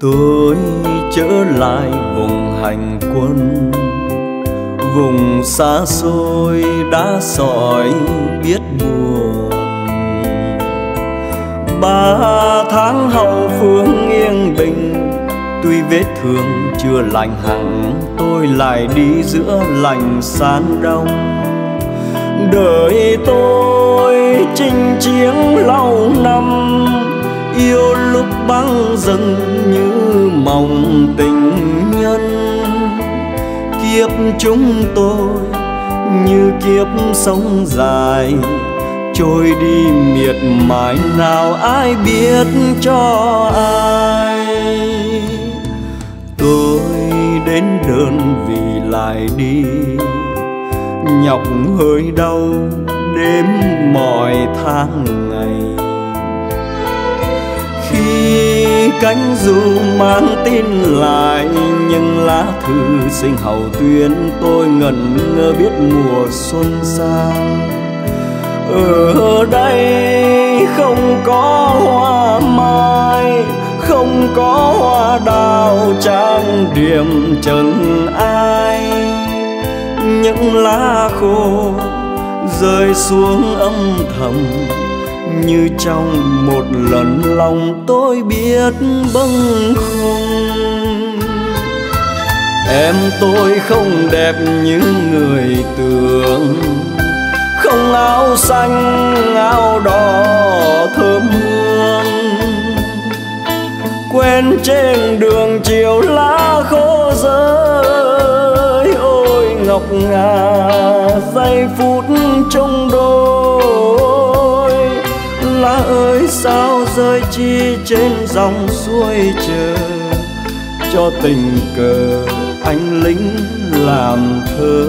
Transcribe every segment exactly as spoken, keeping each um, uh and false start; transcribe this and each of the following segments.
Tôi trở lại vùng hành quân, vùng xa xôi đã sỏi biết buồn. Ba tháng hậu phương yên bình, tuy vết thương chưa lành hẳn, tôi lại đi giữa lành sán đông. Đời tôi chinh chiến lâu năm, yêu lúc băng dần như mộng tình nhân. Kiếp chúng tôi như kiếp sóng dài, trôi đi miệt mài nào ai biết cho ai. Tôi đến đơn vị lại đi, nhọc hơi đau đếm mọi tháng ngày. Khi cánh dù mang tin lại nhưng lá thư sinh hậu tuyến, tôi ngẩn ngơ biết mùa xuân xa. Ở đây không có hoa mai, không có hoa đào trang điểm trần ai. Những lá khô rơi xuống âm thầm, như trong một lần lòng tôi biết bâng khuâng. Em tôi không đẹp như người tưởng, không áo xanh áo đỏ thơm hương. Quen trên đường chiều lá khô rơi, ôi ngọc ngà giây phút chung đôi. Lá ơi sao rơi chi trên dòng suối chờ, cho tình cờ anh lính làm thơ.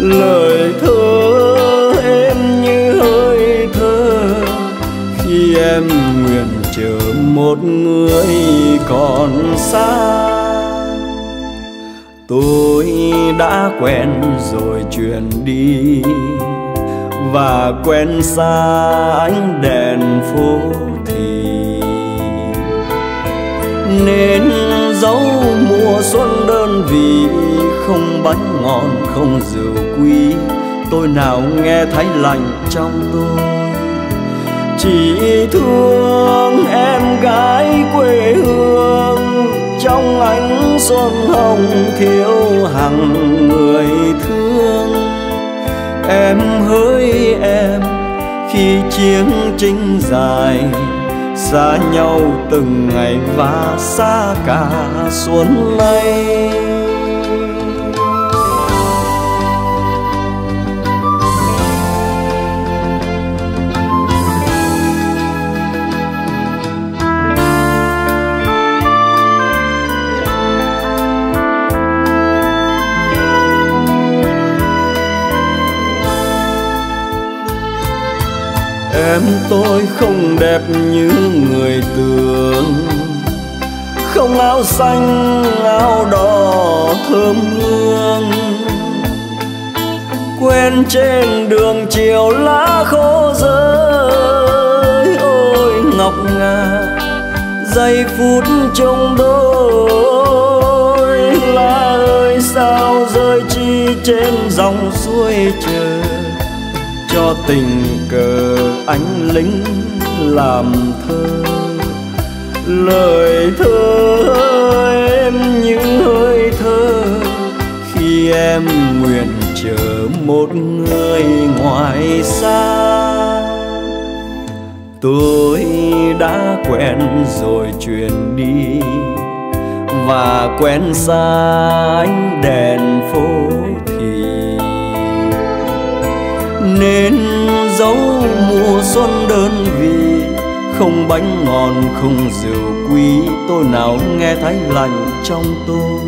Lời thơ em như hơi thơ, khi em nguyện chờ một người còn xa. Tôi đã quen rồi chuyển đi, và quen xa ánh đèn phố thị, nên dấu mùa xuân đơn vị. Không bánh ngon không rượu quý, tôi nào nghe thấy lành trong tôi. Chỉ thương em gái quê hương, trong ánh xuân hồng thiếu hằng người thương. Em hỡi em, khi chiến tranh dài, xa nhau từng ngày và xa cả xuân nay. Em tôi không đẹp như người tưởng, không áo xanh áo đỏ thơm hương. Quen trên đường chiều lá khô rơi, ôi ngọc ngà giây phút chung đôi. Lá ơi sao rơi chi trên dòng suối chờ, cho tình cờ anh lính làm thơ. Lời thơ em như hơi thơ, khi em nguyện chờ một người ngoài xa. Tôi đã quen rồi chuyển đi, và quen xa ánh đèn phố thị, nên dấu mùa xuân đơn vị. Không bánh ngon không rượu quý, tôi nào nghe thấy lành trong tôi.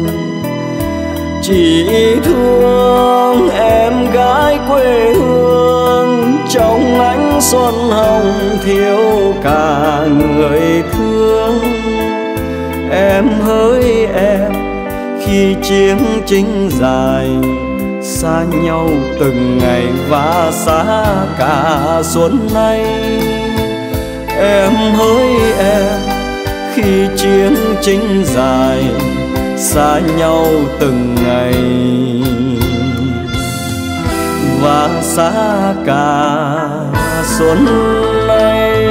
Chỉ thương em gái quê hương, trong ánh xuân hồng thiếu cả người thương. Em hỡi em, khi chiến tranh dài, xa nhau từng ngày và xa cả xuân nay. Em hỡi em, khi chiến tranh dài xa nhau từng ngày và xa cả xuân nay.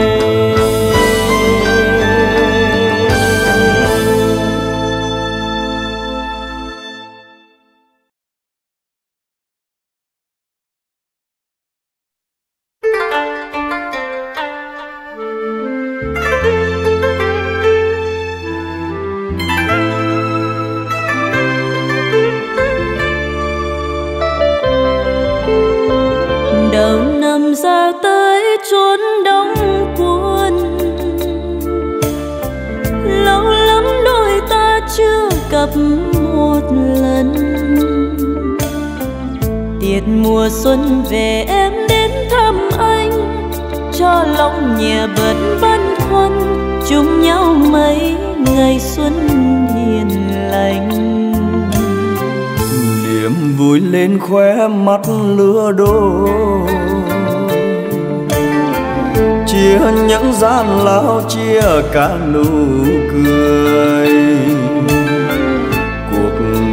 Một lần tiệc mùa xuân về em đến thăm anh, cho lòng nhà bận băn khoăn chung nhau mấy ngày xuân hiền lành. Niềm vui lên khóe mắt lứa đôi, chia những gian lao chia cả nụ cười.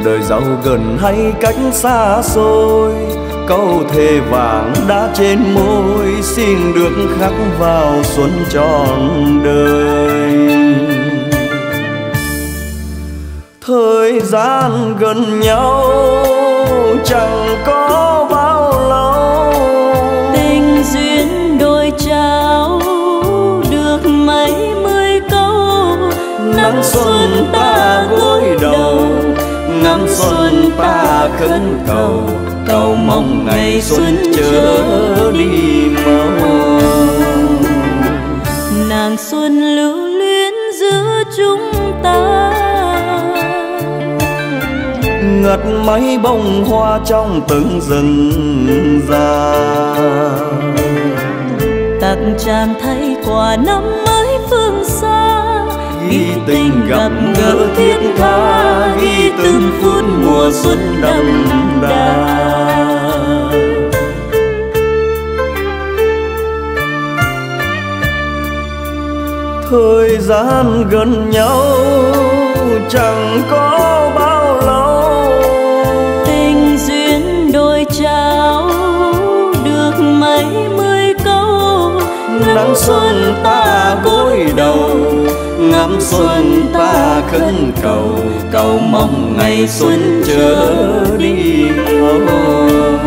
Đời giàu gần hay cách xa xôi, câu thề vàng đã trên môi, xin được khắc vào xuân trọn đời. Thời gian gần nhau chẳng có bao lâu, tình duyên đôi trao được mấy mươi câu. Nắng xuân ta gối đầu, năm xuân ta khấn cầu, cầu mong ngày xuân chớ đi mau. Nàng xuân lưu luyến giữa chúng ta, ngật mấy bông hoa trong từng rừng già. Tặng chàng thay quà năm mới phương xa, ghi tình gặp gỡ thiết tha, ghi từng phút mùa xuân đậm đà. Thời gian gần nhau chẳng có bao lâu, tình duyên đôi trao được mấy mươi câu. Nắng xuân ta gối đầu, ngắm xuân ta khấn cầu, cầu mong ngày xuân chớ đi mau.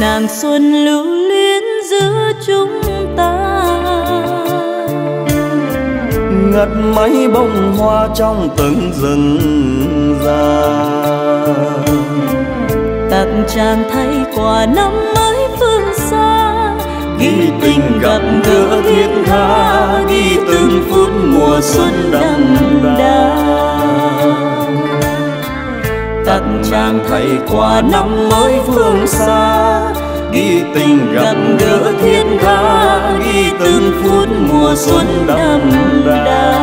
Nàng xuân lưu luyến giữa chúng ta, ngắt mấy bông hoa trong từng rừng già. Tặng chàng thay quà năm mới phương xa, ghi tình gặp gỡ thiết tha, ghi từng phút mùa xuân đậm đà. Tặng chàng thay quà năm mới phương xa, ghi tình gặp gỡ thiết tha, ghi từng phút mùa xuân đậm đà.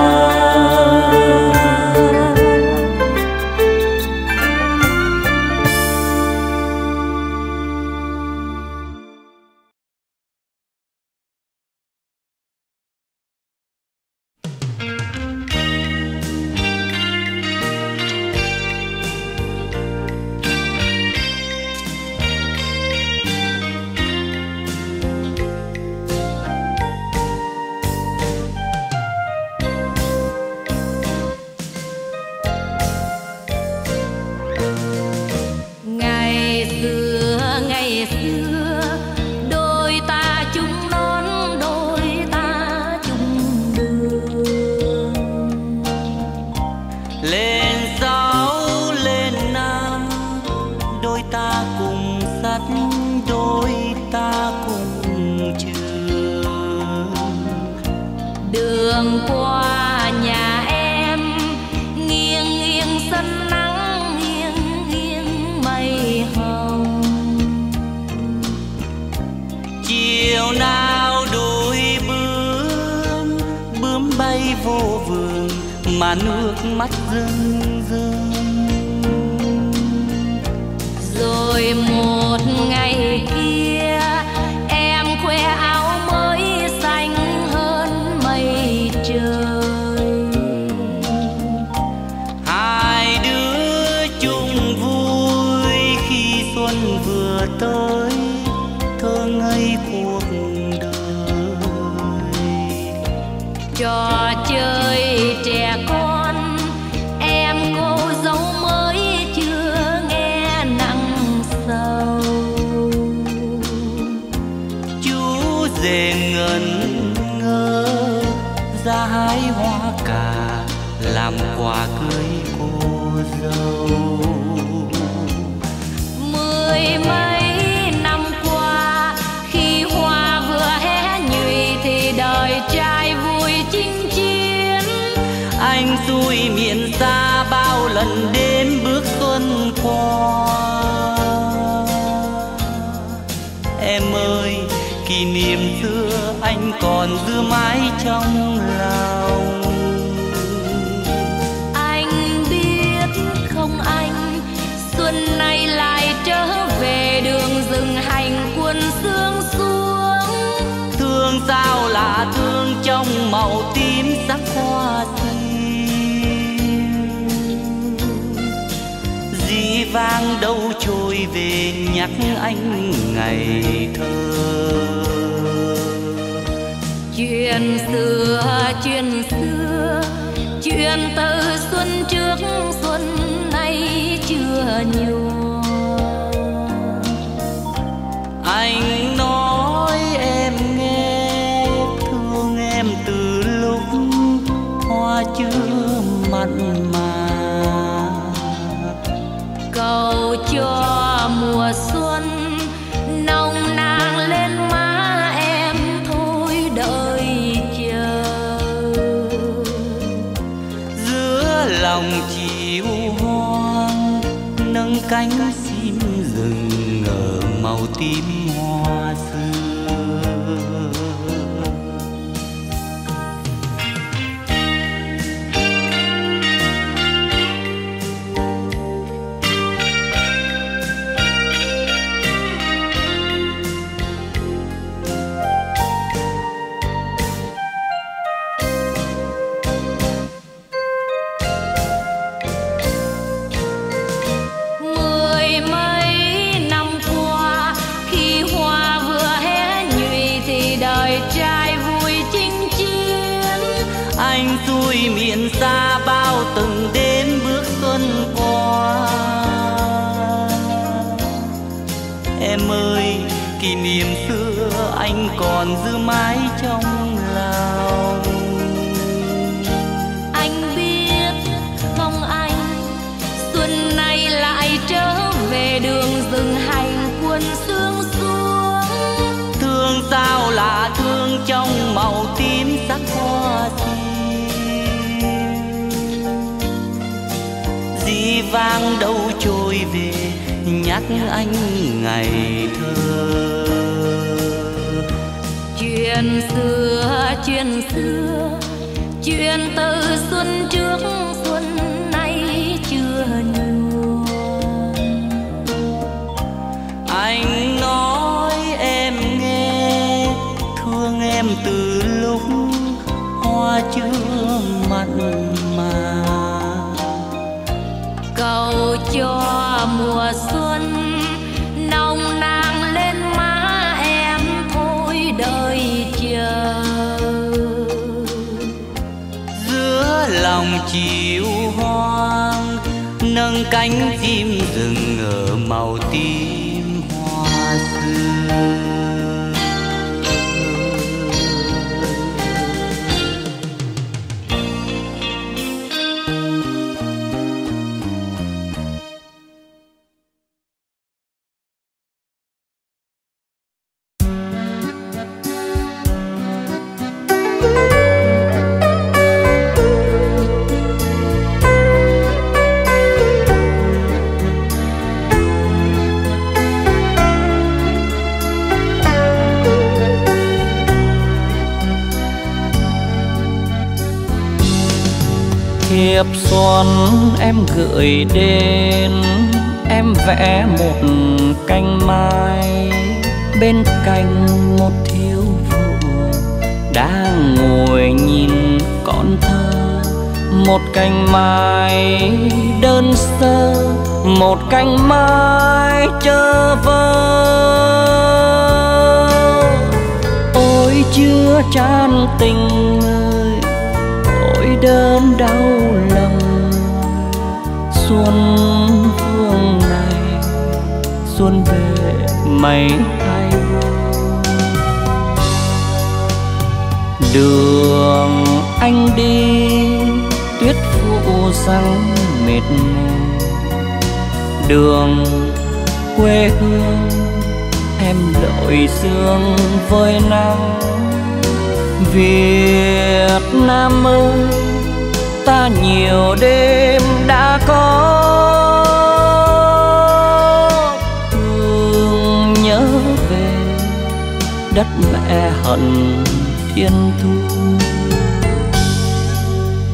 Hãy subscribe vừa tới thơ ngây cuộc đời. Trò chơi trẻ con em cô dấu mới chưa nghe nặng sâu, chú dề ngẩn ngơ ra hái hoa cà làm quà cưới cô dâu. Xuôi miền xa bao lần đêm bước xuân qua, em ơi kỷ niệm xưa anh còn giữ mãi trong lòng. Anh biết không anh, xuân nay lại trở về đường rừng hành quân sương xuống. Thương sao là thương trong màu tím sắc hoa vang đâu trôi về nhắc anh ngày thơ. Chuyện xưa chuyện xưa chuyện từ xuân trước xuân nay chưa nhiều. Anh nói em nghe thương em từ lúc hoa chưa mặn mà, cầu cho mùa xuân nồng nàn lên má em thôi đợi chờ. Giữa lòng chiều hoang nâng cánh chim rừng ngờ màu tím hoa xưa. Miền xa bao từng đêm bước xuân qua, em ơi kỷ niệm xưa anh còn giữ mãi trong lòng. Anh biết không anh, xuân nay lại trở về đường rừng hành quân sương xuống. Thương sao là thương trong màu tím sắc hoa xưa, vang đâu trôi về nhắc anh ngày thơ. Chuyện xưa chuyện xưa chuyện từ xuân trước xuân nay chưa nhua. Anh nói em nghe thương em từ lúc hoa chưa mặn mà, cầu cho mùa xuân nồng nàn lên má em thôi đợi chờ. Giữa lòng chiều hoang nâng cánh chim rừng ở màu tím hoa xưa. Hiệp xuân em gửi đến, em vẽ một cành mai bên cạnh một thiếu phụ đang ngồi nhìn con thơ. Một cành mai đơn sơ, một cành mai chớ tràn tình người, nỗi đớn đau lòng xuân phương này xuân về mây thay đường anh đi tuyết phủ răng mệt mỏi đường quê hương em lội sương với nắng. Việt Nam ơi, ta nhiều đêm đã có thương nhớ về đất mẹ hận thiên thu.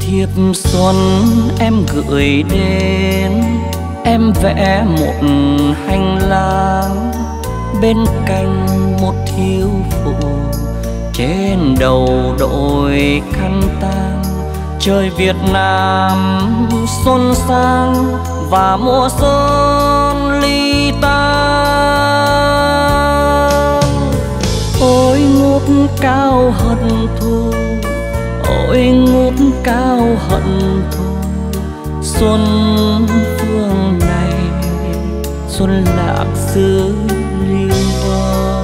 Thiệp xuân em gửi đến, em vẽ một hành lang bên cạnh một thiếu phụ, trên đầu đội khăn tang. Trời Việt Nam xuân sang và mùa xuân ly tan. Ôi ngút cao hận thù, ôi ngút cao hận thù, xuân phương này xuân lạc xứ riêng tôi.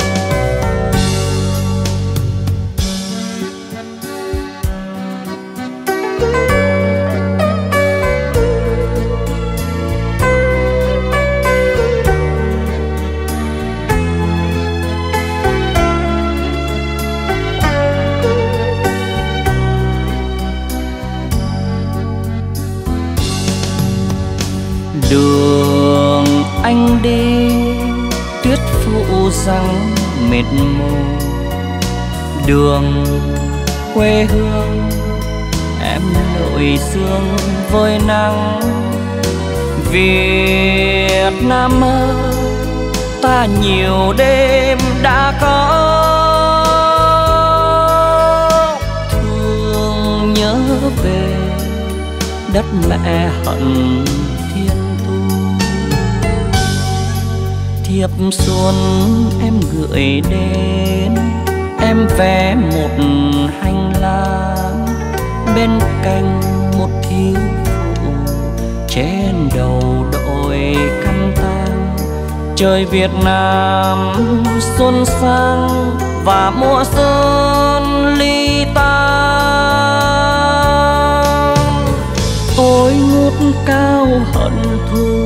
Đường anh đi tuyết phủ răng mệt mỏi, đường quê hương em lội sương với nắng. Việt Nam ơi, ta nhiều đêm đã có thương nhớ về đất mẹ hận. Thiệp xuân em gửi đến, em vẽ một hành lang bên cạnh một thiếu phụ, trên đầu đội khăn tang. Trời Việt Nam xuân sang và mùa xuân ly tan. Ôi ngút cao hận thù,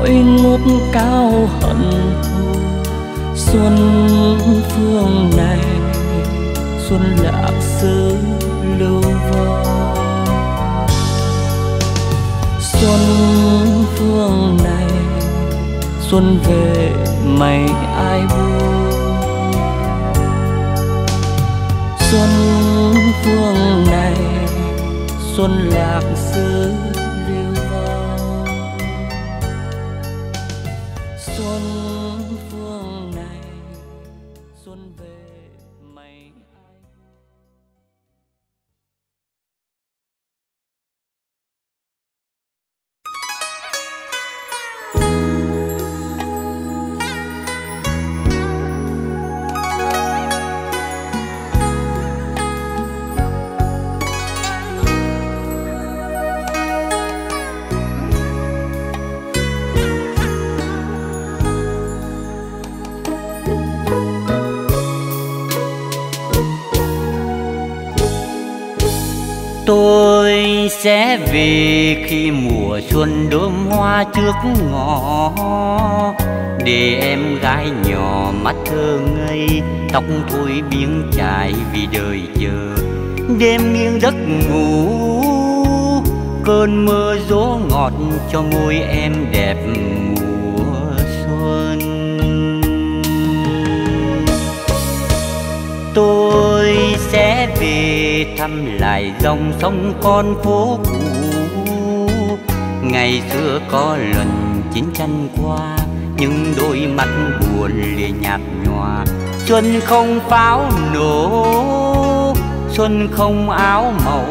ôi ngút cao hận thù, xuân phương này xuân lạc xứ lưu vong. Xuân phương này xuân về mày ai buông. Xuân phương này xuân lạc xứ sẽ về khi mùa xuân đơm hoa trước ngõ, để em gái nhỏ mắt thơ ngây tóc thôi biếng chải vì đời chờ đêm nghiêng giấc ngủ. Cơn mưa gió ngọt cho môi em đẹp mùa xuân. Tôi sẽ về thăm lại dòng sông con phố cũ, ngày xưa có lần chiến tranh qua nhưng đôi mắt buồn lìa nhạt nhòa. Xuân không pháo nổ, xuân không áo màu,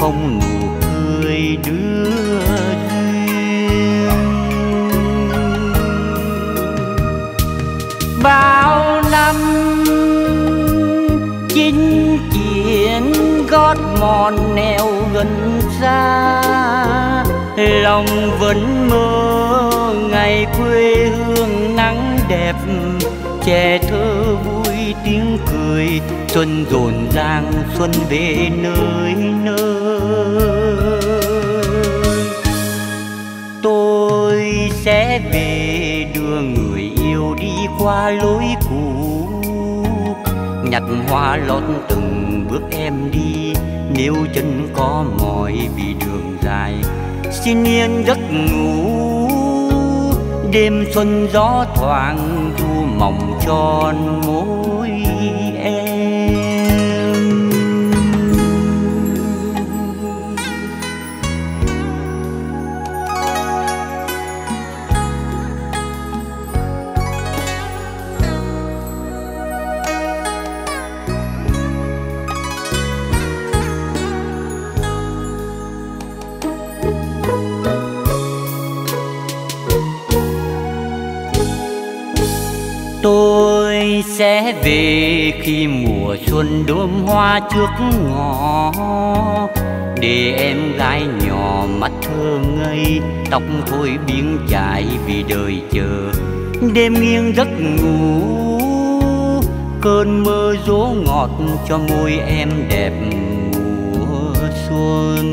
không nụ cười đưa duyên. Bao năm chinh chiến gót mòn nẻo gần xa, lòng vẫn mơ ngày quê hương nắng đẹp, trẻ thơ vui tiếng cười, xuân rộn ràng xuân về nơi nơi. Tôi sẽ về đưa người yêu đi qua lối cũ, nhặt hoa lót từng bước em đi nếu chân có mỏi vì đường dài. Xin yên giấc ngủ đêm xuân gió thoảng thu mỏng tròn môi em. Tôi sẽ về khi mùa xuân đơm hoa trước ngõ, để em gái nhỏ mắt thơ ngây, tóc thôi biếng chải vì đời chờ. Đêm nghiêng giấc ngủ cơn mơ dỗ ngọt cho môi em đẹp mùa xuân.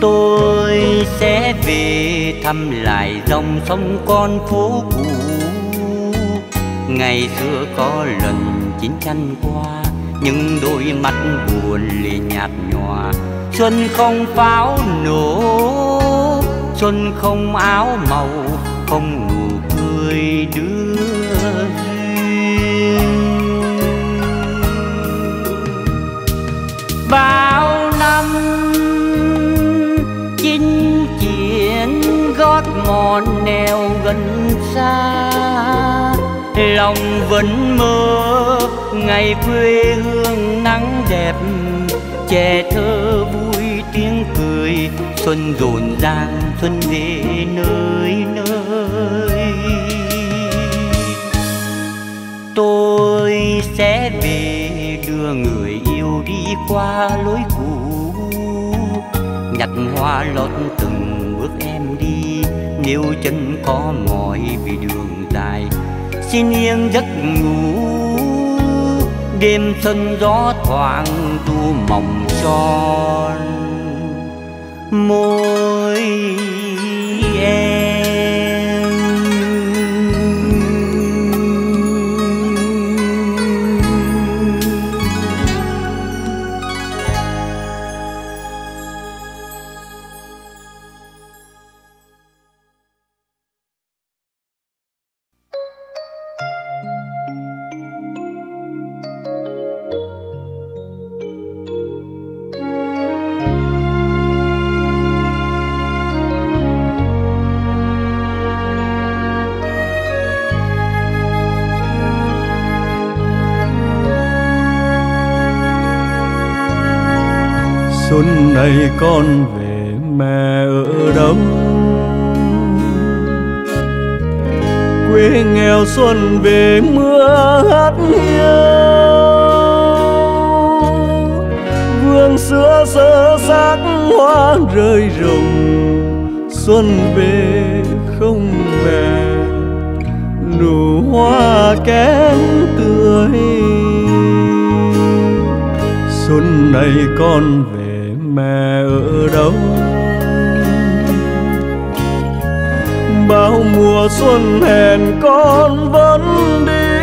Tôi sẽ về thăm lại dòng sông con phố cũ, ngày xưa có lần chín chăn qua, những đôi mắt buồn lệ nhạt nhòa. Xuân không pháo nổ, xuân không áo màu, không nụ cười đưa duyên. Bao năm chinh chiến gót mòn nẻo gần xa, lòng vẫn mơ ngày quê hương nắng đẹp, trẻ thơ vui tiếng cười, xuân rộn ràng xuân về nơi nơi. Tôi sẽ về đưa người yêu đi qua lối cũ, nhặt hoa lót từng bước em đi nếu chân có mỏi vì đường dài. Xin yên giấc ngủ đêm xuân gió thoảng thu mỏng tròn môi em. Xuân này con về mẹ ở đâu? Quê nghèo xuân về mưa hát hiu, vương sữa sơ xác hoa rơi rụng. Xuân về không mẹ, nụ hoa kém tươi. Xuân này con về mẹ ở đâu? Bao mùa xuân hẹn con vẫn đi,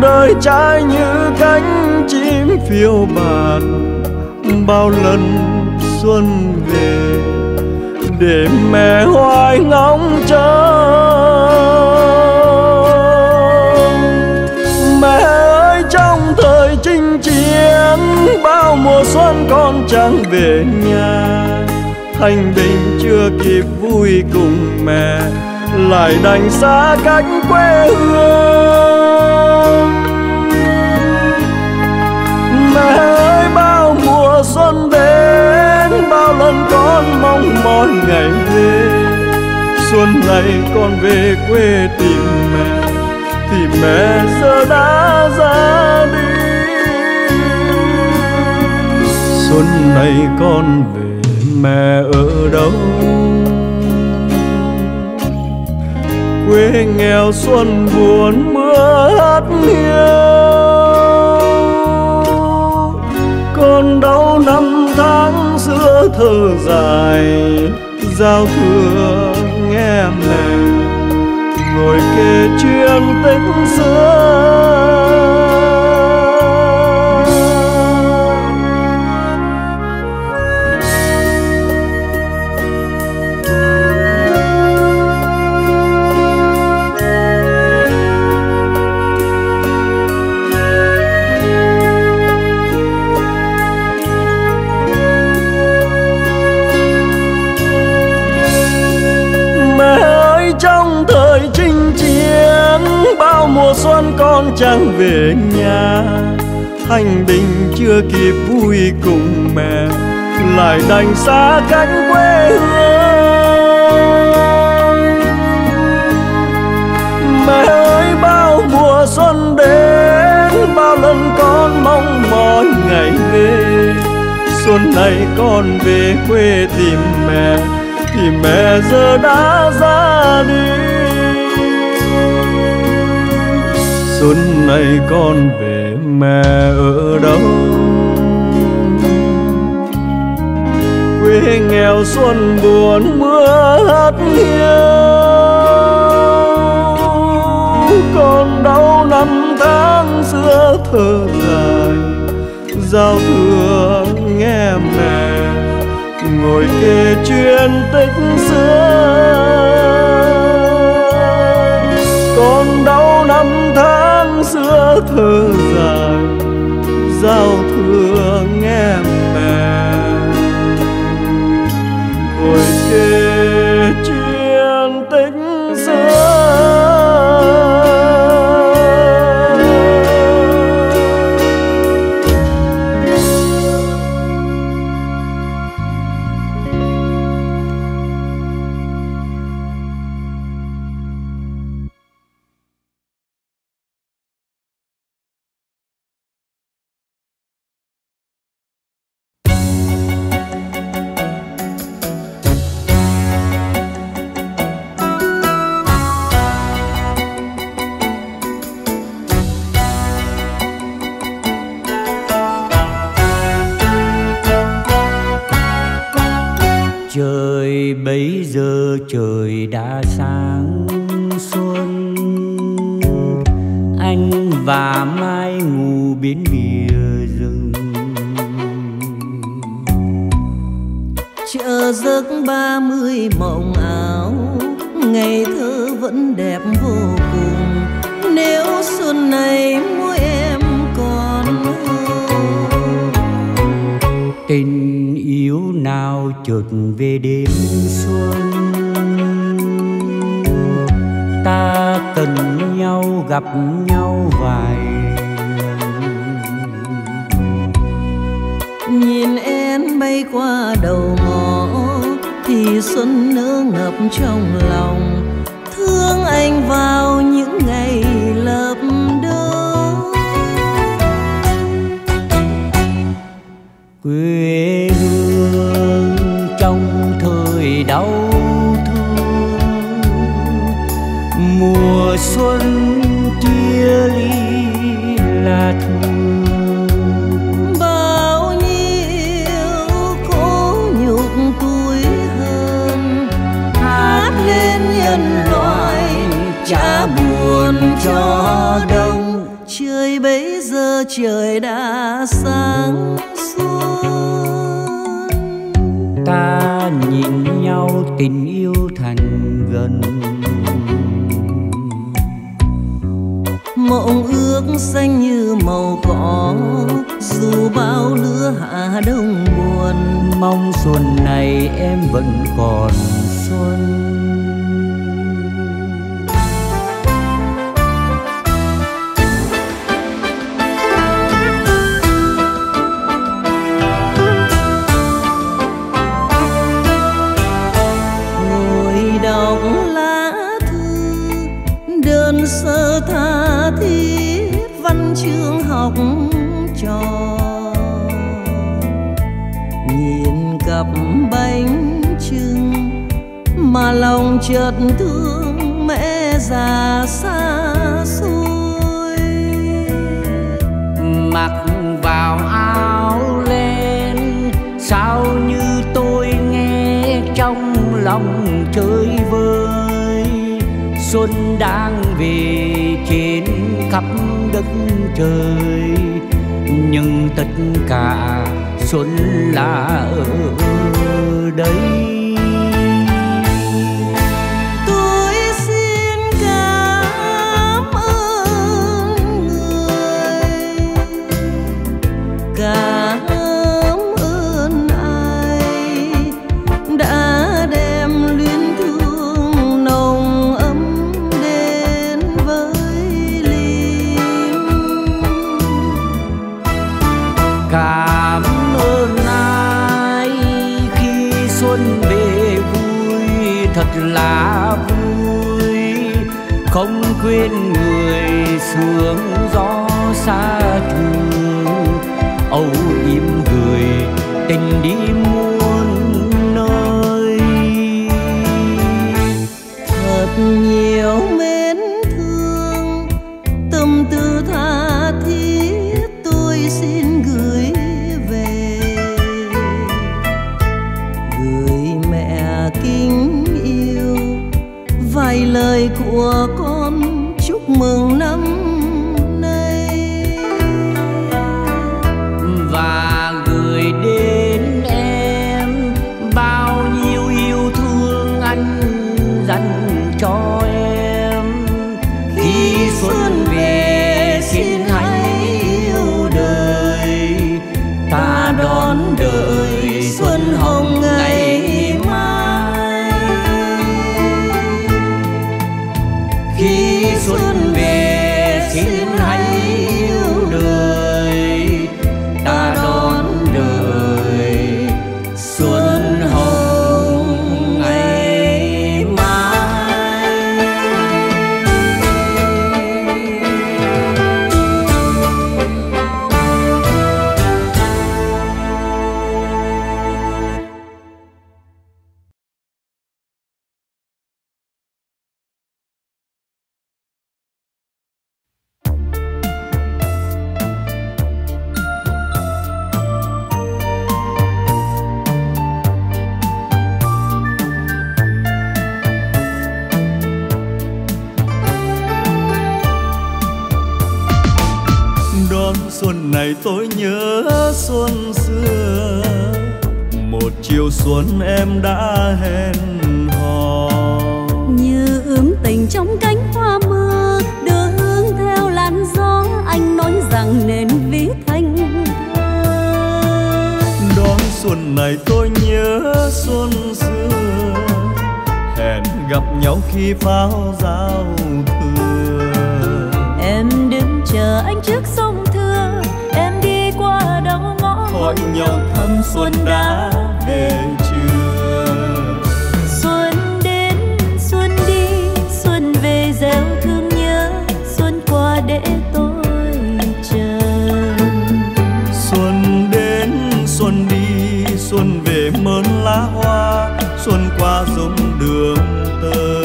đời trái như cánh chim phiêu bạt. Bao lần xuân về để mẹ hoài ngóng trông. Mẹ ơi trong thời chinh chiến, bao mùa xuân con chẳng về nhà. Thanh Bình chưa kịp vui cùng mẹ, lại đành xa cách quê hương. Mẹ ơi bao mùa xuân đến, bao lần con mong mỏi ngày về. Xuân này con về quê tìm mẹ, thì mẹ giờ đã ra đi. Xuân này con về mẹ ở đâu? Quê nghèo xuân buồn mưa hát hiu. Con đau năm tháng giữa thơ dài, giao thừa nghe mẹ ngồi kể chuyện Tết xưa. Xuân con chẳng về nhà, Thanh Bình chưa kịp vui cùng mẹ, lại đành xa cách quê hương. Mẹ ơi bao mùa xuân đến, bao lần con mong mỏi ngày về. Xuân này con về quê tìm mẹ, thì mẹ giờ đã ra đi. Xuân này con về mẹ ở đâu? Quê nghèo xuân buồn mưa hát hiu. Con đau năm tháng giữa thơ dài, giao thừa nghe mẹ ngồi kể chuyện Tết xưa. Con đau năm tháng giữa thơ dài, giao thừa nghe mẹ ngồi kể chuyện Tết xưa. Trời đã sáng xuân, anh và Mai ngủ bên bìa rừng. Chờ giấc ba mươi mộng áo, ngày thơ vẫn đẹp vô cùng. Nếu xuân này mua em còn tình yêu nào chợt về đêm xuân. Ta cần nhau gặp nhau vài lần. Nhìn em bay qua đầu ngõ thì xuân nỡ ngập trong lòng. Thương anh vào những ngày lập đó. Quê hương trong thời đau, mùa xuân chia ly là thương. Bao nhiêu cố nhục tuổi hơn, hát lên nhân loại chả buồn cho đông. Trời bấy giờ trời đã sáng xuân, ta nhìn nhau tình yêu thành gần. Mộng ước xanh như màu cỏ, dù bao lứa hạ đông buồn. Mong xuân này em vẫn còn xuân. Nỗi đau mà lòng chợt thương mẹ già xa xôi. Mặc vào áo len sao như tôi nghe trong lòng chơi vơi, xuân đang về trên khắp đất trời, nhưng tất cả xuân là ở đây. Tôi xin cảm ơn người, cảm ơn ai đã đem luyến thương nồng ấm đến với Linh. Cảm ơn ai khi xuân về vui, thật là vui, không quên người sương gió xa trường, âu yếm gửi tình đi muôn nơi. Thật nhiều mến thương, tâm tư tha thiết tôi xin gửi về, gửi mẹ kính yêu vài lời của con chúc mừng năm cho em. Khi xuân về xin hãy yêu đời, ta đón đời xuân hồng ngày mai. Khi xuân về xin hãy yêu đời, ta đón đời xuân hồng. Tôi nhớ xuân xưa, một chiều xuân em đã hẹn hò, như ướm tình trong cánh hoa mưa, đưa hương theo làn gió. Anh nói rằng nên ví thanh thơ. Đón xuân này tôi nhớ xuân xưa, hẹn gặp nhau khi pháo giao thừa. Em đứng chờ anh trước sông thưa, gọi nhau thăm xuân đã về chưa. Xuân đến xuân đi, xuân về gieo thương nhớ, xuân qua để tôi chờ. Xuân đến xuân đi, xuân về mơn lá hoa, xuân qua giống đường tơ.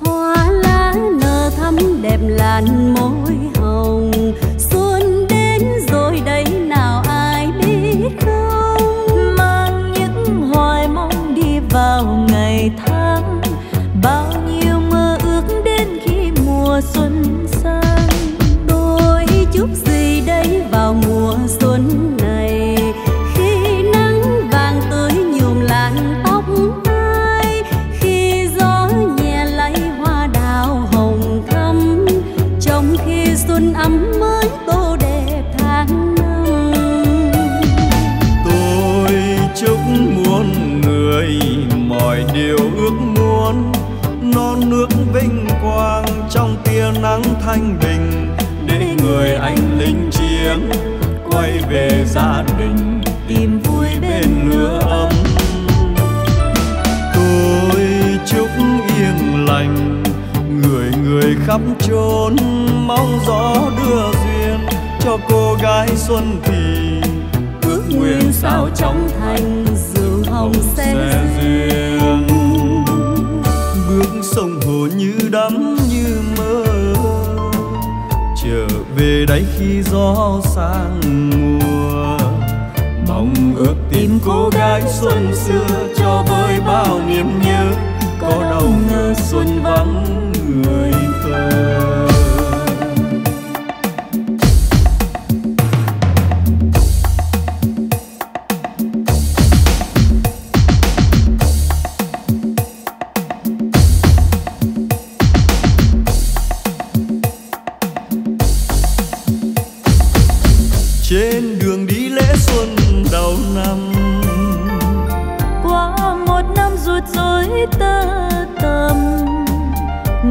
Hoa lá nở thắm đẹp làn môi hồng, vào ngày tháng bao nhiêu mơ ước đến khi mùa xuân sang. Tôi chúc gì đây vào mùa xuân này, khi nắng vàng tươi nhuộm làn tóc ai, khi gió nhẹ lấy hoa đào hồng thắm, trong khi xuân ấm mới tô đẹp tháng năm. Tôi chúc muôn người mọi điều ước muốn, non nước vinh quang trong tia nắng thanh bình, để người anh lính chiến quay về gia đình tìm vui bên lửa ấm. Tôi chúc yên lành người người khắp chốn, mong gió đưa duyên cho cô gái xuân thì ước nguyện sao trong thành dù hồng sen. về đây khi gió sang mùa, mong ước tìm cô gái xuân xưa cho với bao niềm nhớ, có đâu ngờ xuân vắng người thơ. Trên đường đi lễ xuân đầu năm, qua một năm rụt rối tơ tầm,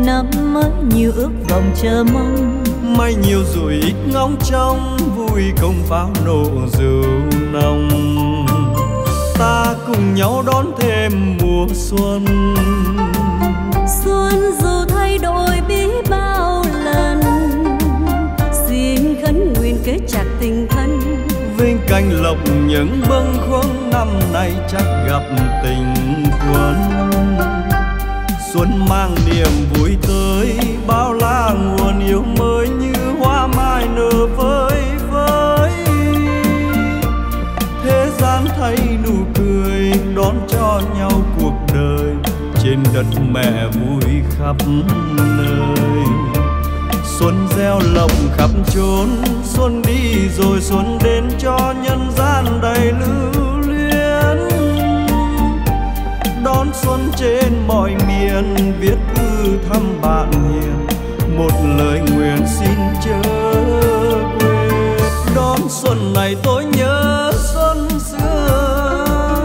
năm mới nhiều ước vọng chờ mong, may nhiều rồi ít ngóng trong vui công pháo nổ rượu nồng. Ta cùng nhau đón thêm mùa xuân, xuân dù thay đổi biết bao lần, xin khấn nguyện kết chặt tình thân, vinh canh lộc những bâng khuâng, năm nay chắc gặp tình quân. Xuân mang niềm vui tới bao la nguồn yêu mới, như hoa mai nở vơi vơi, thế gian thay nụ cười đón cho nhau cuộc đời, trên đất mẹ vui khắp nơi. Xuân gieo lộc khắp chốn, xuân đi rồi xuân đến cho nhân gian đầy lưu luyến. Đón xuân trên mọi miền, viết thư thăm bạn hiền, một lời nguyện xin chớ quên. Đón xuân này tôi nhớ xuân xưa,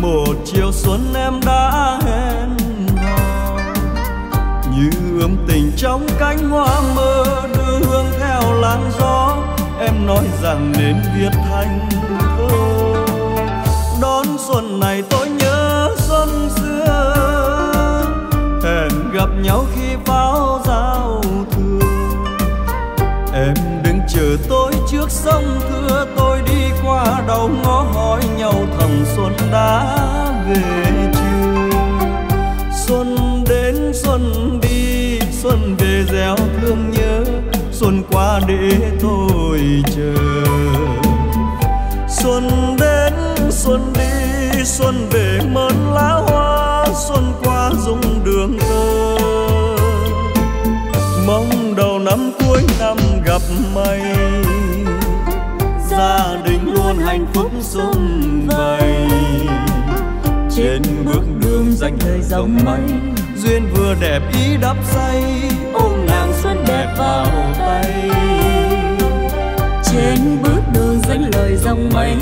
một chiều xuân em đã hẹn hò, như ươm tình trong cánh hoa mơ, đưa hương theo làn gió. Em nói rằng nên viết thành thơ. Đón xuân này tôi nhớ xuân xưa, hẹn gặp nhau khi pháo giao thừa. Em đứng chờ tôi trước sông thưa, tôi đi qua đầu ngõ hỏi nhau thầm xuân đã về chưa. Xuân đến xuân đi, xuân về gieo thương nhớ, xuân qua để tôi chờ. Xuân đến xuân đi, xuân về mơn lá hoa, xuân qua rụng đường thơ. Mong đầu năm cuối năm gặp may, gia đình luôn hạnh phúc sum vầy. Trên bước đường dành thời rộng mây, duyên vừa đẹp ý đắp say, ôm nàng xuân đẹp vào tay. Trên bước đường dành lời dòng mây,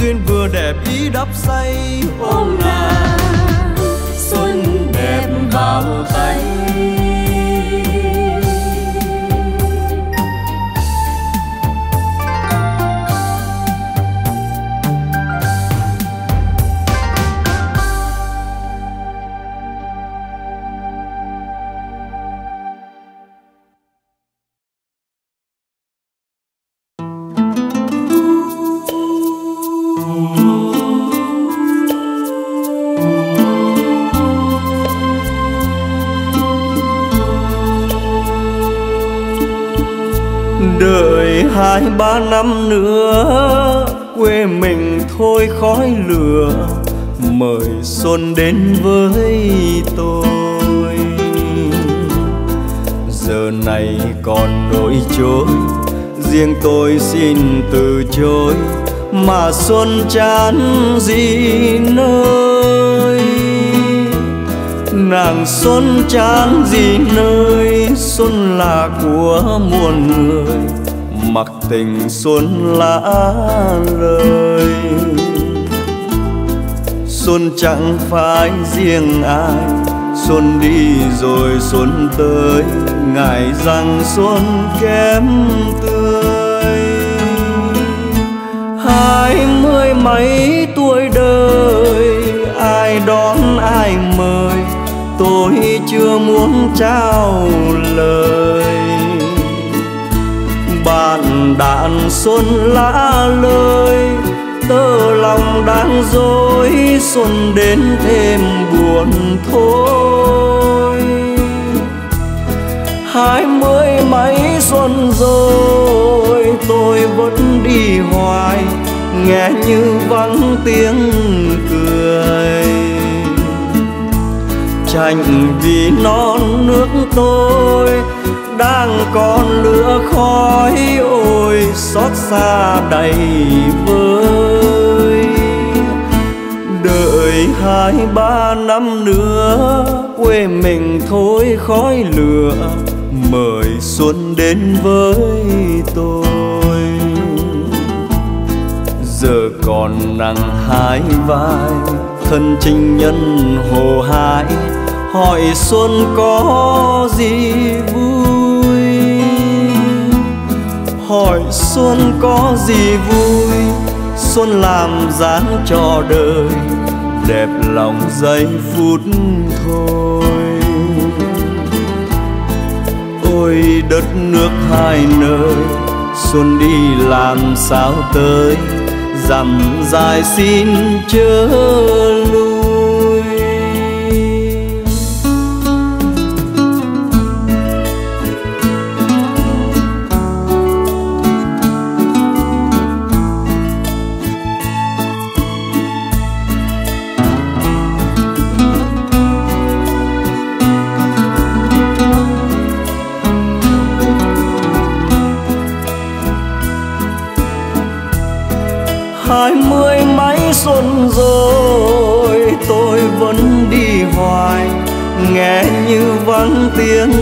duyên vừa đẹp ý đắp say, ôm nàng xuân đẹp vào tay. Hai ba năm nữa quê mình thôi khói lửa, mời xuân đến với tôi. Giờ này còn nỗi trối, riêng tôi xin từ chối, mà xuân chán gì nơi. Nàng xuân chán gì nơi, xuân là của muôn người, mặc tình xuân lã lời. Xuân chẳng phải riêng ai, xuân đi rồi xuân tới, ngại rằng xuân kém tươi. Hai mươi mấy tuổi đời, ai đón ai mời, tôi chưa muốn trao lời. Bạn đàn xuân lã lơi, tơ lòng đang dối, xuân đến thêm buồn thôi. hai mươi mấy xuân rồi tôi vẫn đi hoài, nghe như vắng tiếng cười. Chành vì non nước tôi đang còn lửa khói, ôi xót xa đầy vơi. Đợi hai ba năm nữa quê mình thôi khói lửa, mời xuân đến với tôi. Giờ còn nặng hai vai, thân chinh nhân hồ hái, hỏi xuân có gì vui, hỏi xuân có gì vui. Xuân làm dáng cho đời đẹp lòng giây phút thôi. Ôi đất nước hai nơi, xuân đi làm sao tới, dặm dài xin chớ lui. Hai mươi mấy xuân rồi tôi vẫn đi hoài, nghe như vắng tiếng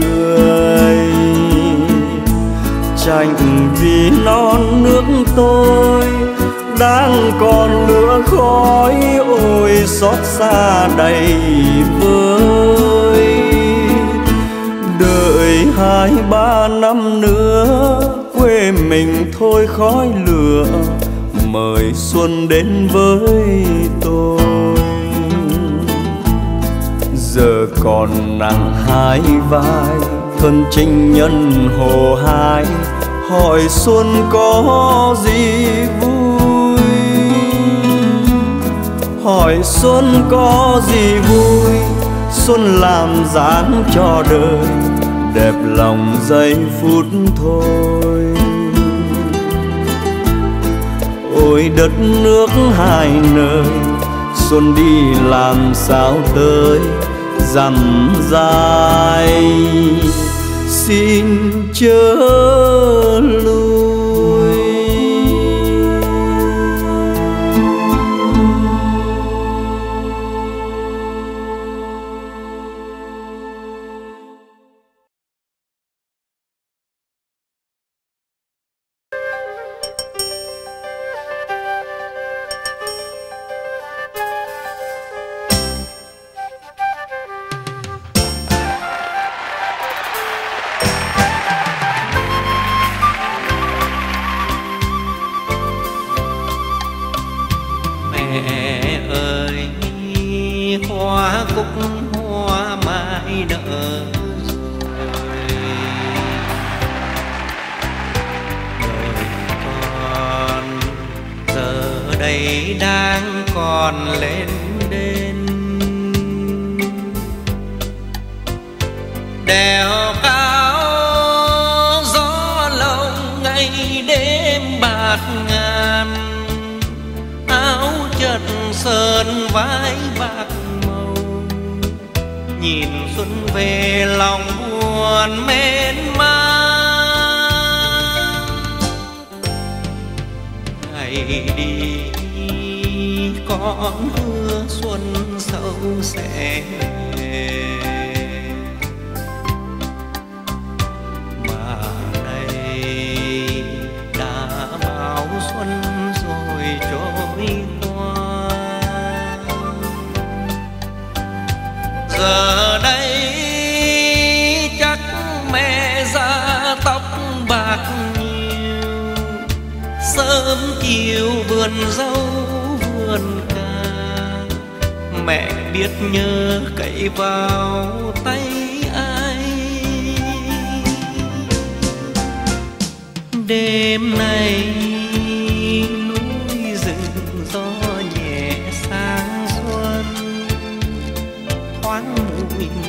cười. Chành vì non nước tôi đang còn lửa khói, ôi xót xa đầy vơi. Đợi hai ba năm nữa quê mình thôi khói lửa, mời xuân đến với tôi. Giờ còn nặng hai vai, thân chinh nhân hồ hái, hỏi xuân có gì vui, hỏi xuân có gì vui. Xuân làm dáng cho đời đẹp lòng giây phút thôi. Ôi đất nước hai nơi, xuân đi làm sao tới, dặm dài xin chớ lui. Thoáng mùi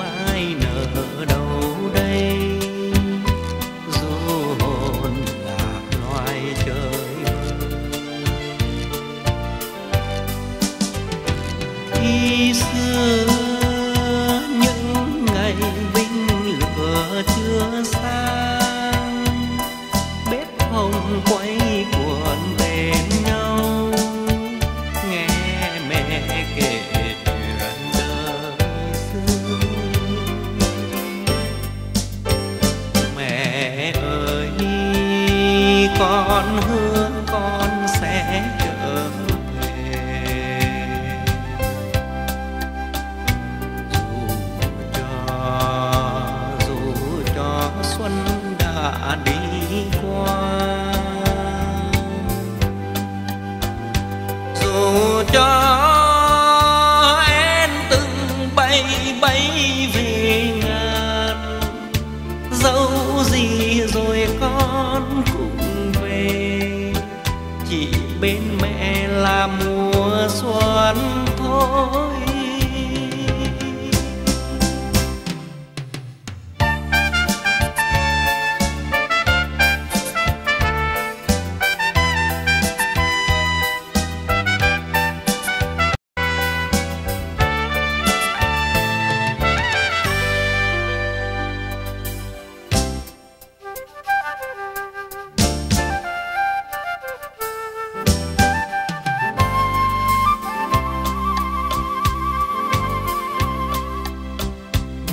mai nở đầu đây, khi xưa những ngày binh lửa chưa sang, bếp hồng quay cuộn bên nhau, nghe mẹ kể chuyện đời xưa. Mẹ ơi con hứa con sẽ trở về, dù cho dù cho xuân đã đi qua, dù cho em từng bay bay về ngàn, dẫu gì rồi con cũng chỉ bên mẹ là mùa xuân thôi.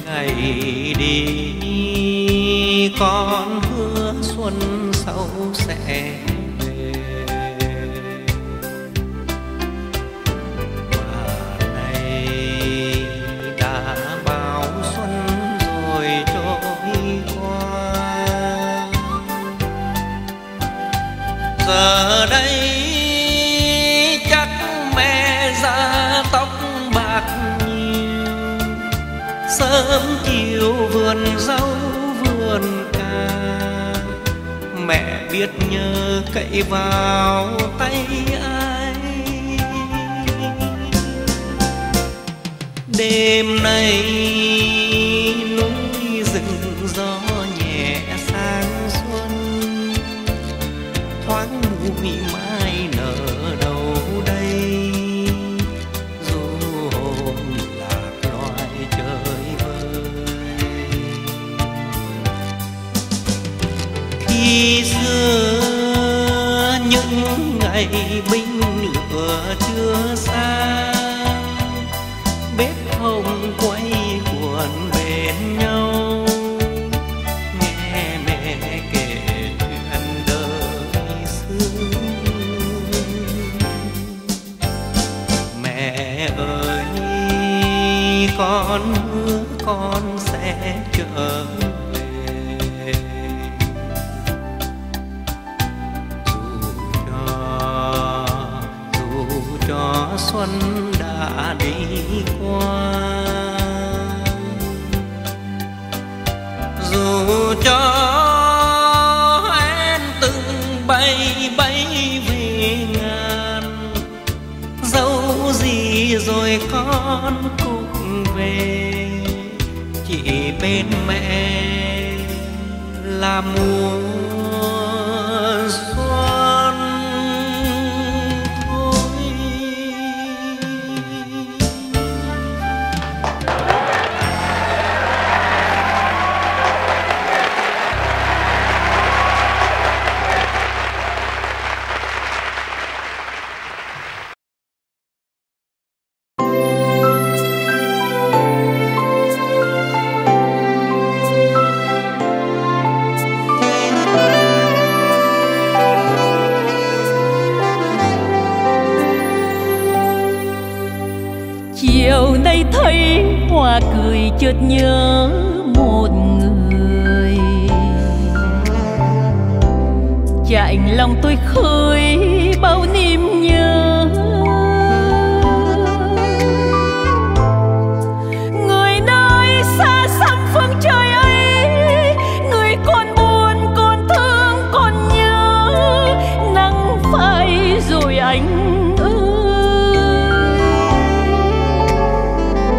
Ngày đi con hứa xuân sau sẽ về, và nay đã bao xuân rồi trôi qua, giờ đây chắc mẹ ra tóc bạc nhiều, sớm vườn rau vườn cà mẹ biết nhờ cậy vào tay ai. Đêm nay núi rừng gió nhẹ sang xuân, thoáng mùi mai nở đầu đây, dù hồn lạc loài trời. Khi xưa những ngày binh lửa chưa sang, bếp hồng quay cuộn bên nhau, nghe mẹ kể chuyện đời xưa. Mẹ ơi con hứa con sẽ trở về, cho xuân đã đi qua, dù cho em từng bay bay về ngàn, dẫu gì rồi con cũng về, chỉ bên mẹ là mùa xuân. Chợt nhớ một người, chạy lòng tôi khơi bao niềm nhớ. Người nơi xa xăm phương trời ấy, người còn buồn còn thương còn nhớ, nắng phai rồi anh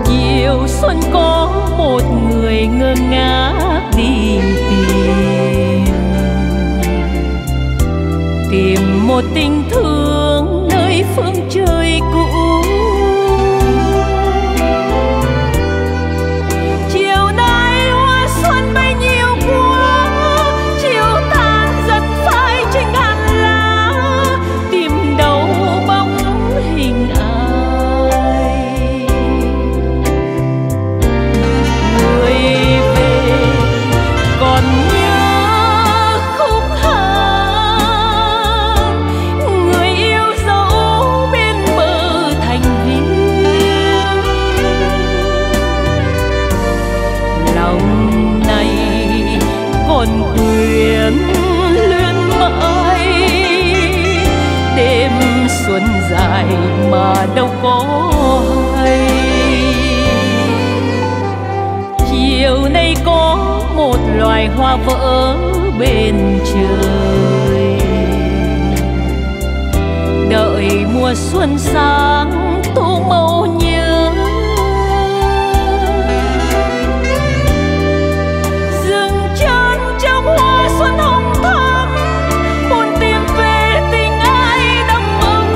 chiều xuân có một người ngơ ngác đi tìm, tìm một tình thương nơi phương trời cũ. loài hoa vỡ bên trời, đợi mùa xuân sang tô màu nhớ. Dừng chân trong hoa xuân hồng thắm, buồn tìm về tình ai đắm mộng.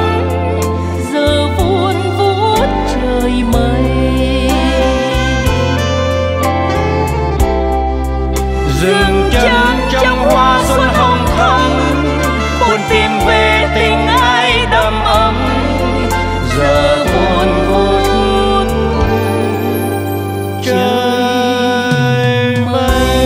Giờ vun vút trời mây, dừng chân trong hoa xuân hồng thắm, buồn tìm về tình ai đầm ấm. Giờ buồn vút trời mây.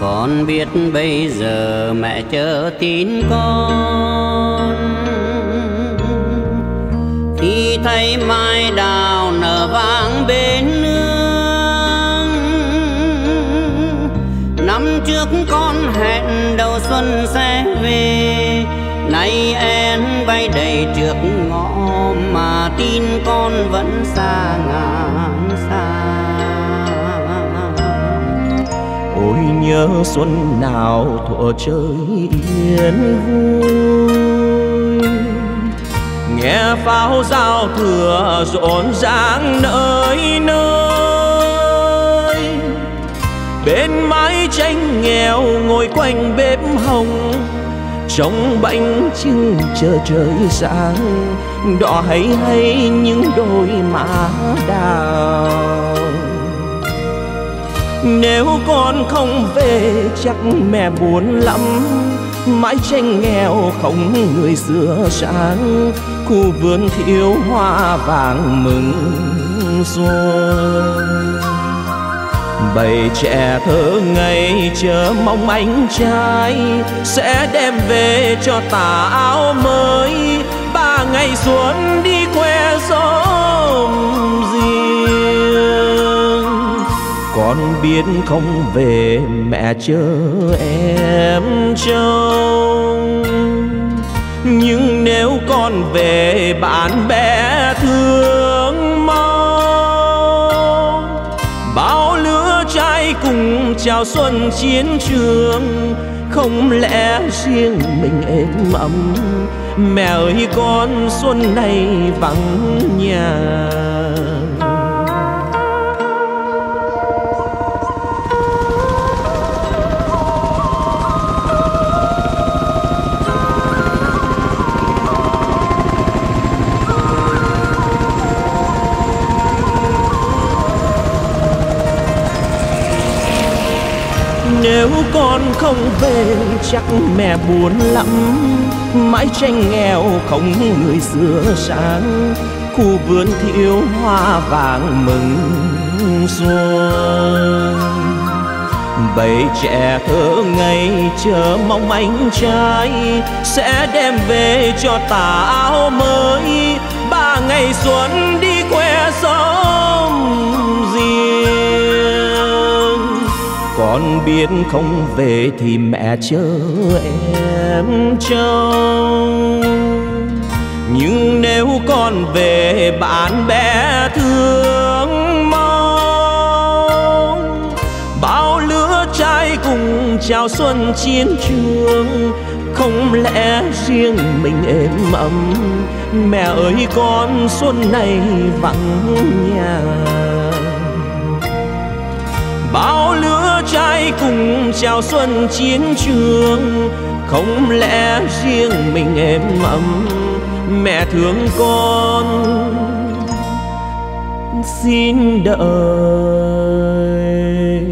Con biết bây giờ mẹ chớ tin con, khi thấy mai đào nở vàng bên nương. Năm trước con hẹn đầu xuân sẽ về, nay em bay đầy trước ngõ mà tin con vẫn xa ngàn xa. Ôi nhớ xuân nào thuở chơi yên vui, nghe pháo giao thừa rộn ràng nơi nơi. Bên mái tranh nghèo ngồi quanh bếp hồng, trông bánh trưng chờ trời sáng. Đỏ hay hay những đôi má đào, nếu con không về chắc mẹ buồn lắm. Mái tranh nghèo không người xưa sáng, khu vườn thiếu hoa vàng mừng rồi. Bầy trẻ thơ ngây chờ mong anh trai sẽ đem về cho tà áo mới. Ba ngày xuân đi que gió con biết không về mẹ chớ em trông, nhưng nếu con về bạn bè thương mau. Bao lứa trai cùng chào xuân chiến trường, không lẽ riêng mình êm ấm. Mẹ ơi con xuân này vắng nhà. Nếu con không về chắc mẹ buồn lắm. Mái tranh nghèo không người xưa sáng, khu vườn thiếu hoa vàng mừng xuân. Bầy trẻ thơ ngây chờ mong anh trai sẽ đem về cho tà áo mới. Ba ngày xuân đi que xóm riêng, con biết không về thì mẹ chớ em trông, nhưng nếu con về bạn bè thương mong. Bao lứa trai cùng chào xuân chiến trường, không lẽ riêng mình êm ấm. Mẹ ơi con xuân này vắng nhà. Bao lứa trai cùng chào xuân chiến trường, không lẽ riêng mình êm ấm. Mẹ thương con, xin đợi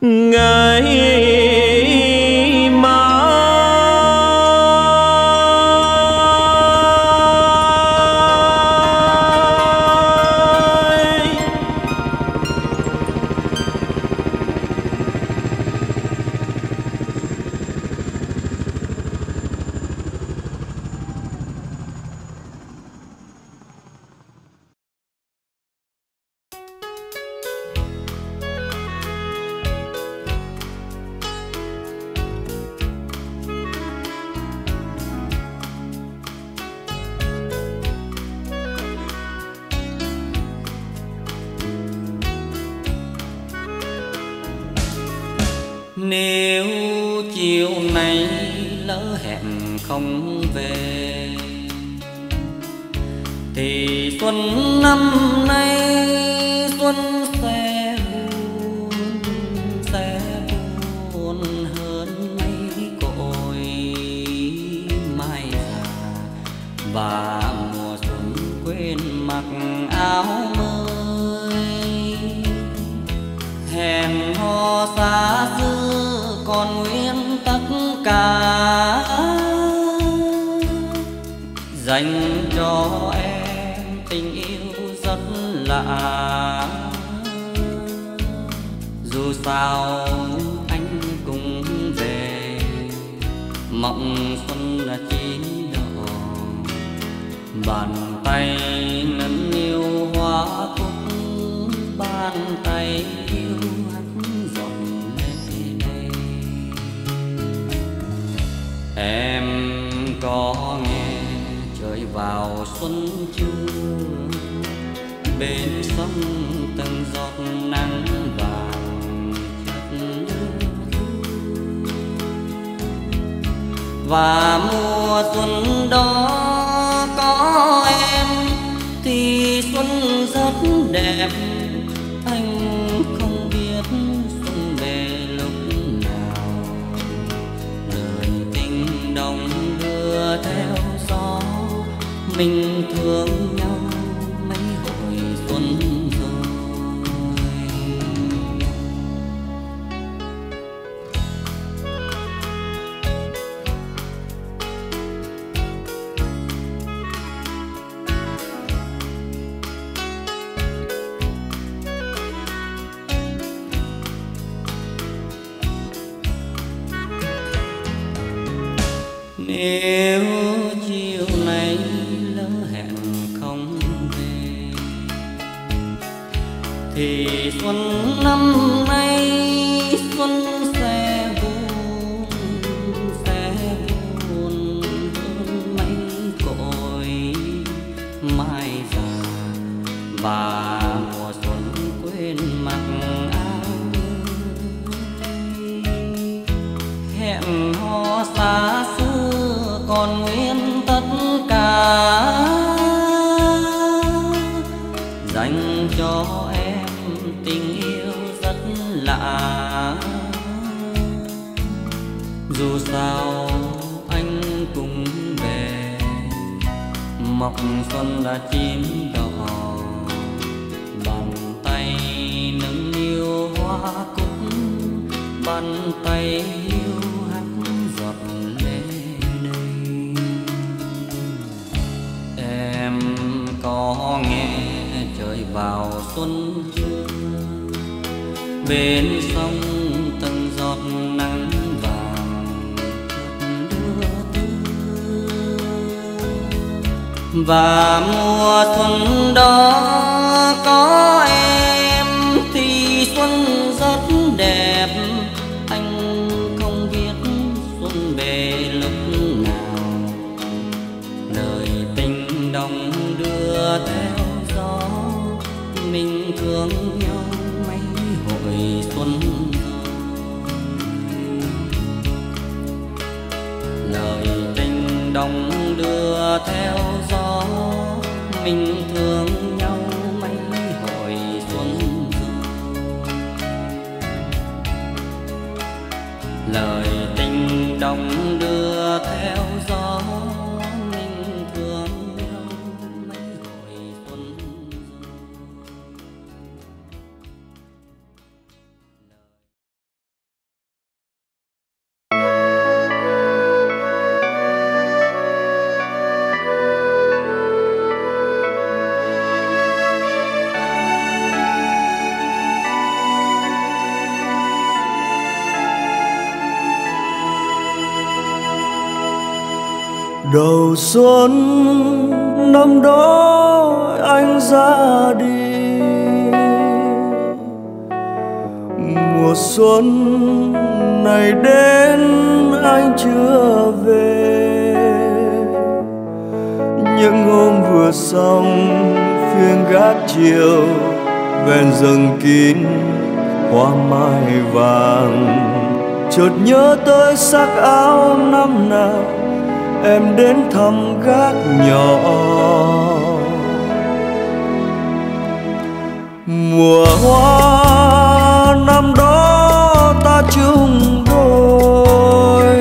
ngày Nếu chiều nay lỡ hẹn không về thì xuân năm nay xuân sẽ buồn, sẽ buồn hơn mấy cội mai già. Và mùa xuân quên mặc áo mới, hẹn hò xa xưa còn nguyên tất cả dành cho em. Tình yêu rất lạ, dù sao anh cũng về. Mộng xuân là chín đỏ, bàn tay nâng niu hoa cúc, bàn tay yêu hát giọng lệ lệ. Em có nghe trời vào xuân chưa? Bên sông từng giọt nắng vàng chất và mùa xuân đó có em thì xuân rất đẹp. Anh không biết xuân về lúc nào, lời tình đồng đưa theo gió mình thương nhau. Nếu chiều nay lỡ hẹn không về thì xuân năm nay xuân sẽ buồn, sẽ buồn hơn mấy cội mai già. Và mùa xuân quên mặc áo hẹn hò xa xưa còn nguyên tất cả dành cho em. Tình yêu rất lạ, dù sao anh cũng về. Mộng xuân đã chín đỏ, bàn tay nâng niu hoa cúc, bàn tay yêu hát giọt có nghe trời vào xuân chưa? Bên sông từng giọt nắng vàng đưa tư. Và mùa xuân đó có em thì xuân rất đẹp. Anh không biết xuân về lúc nào, lời tình đồng theo gió mình thương nhau mấy hồi xuân. Lời tình đồng đưa theo gió mình thương nhau mấy hồi xuân. Lời tình đồng đưa theo gió. Đầu xuân năm đó anh ra đi, mùa xuân này đến anh chưa về. Những hôm vừa xong phiên gác chiều, ven rừng kín hoa mai vàng chợt nhớ tới sắc áo năm nào em đến thăm gác nhỏ. Mùa hoa năm đó ta chung đôi,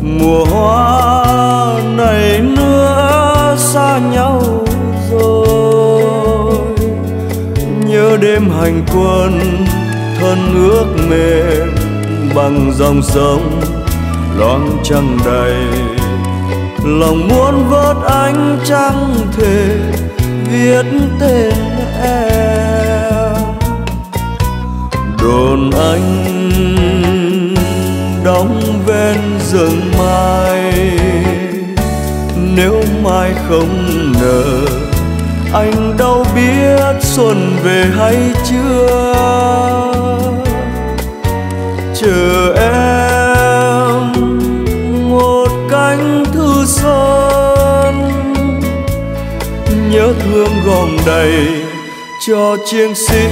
mùa hoa này nữa xa nhau rồi. Nhớ đêm hành quân thân ước mềm bằng dòng sông loáng trăng đầy, lòng muốn vớt ánh trăng thề viết tên em. Đồn anh đóng ven rừng mai, nếu mai không nở anh đâu biết xuân về hay chưa. Chờ em một cánh thư sơn, nhớ thương gom đầy cho chiến sĩ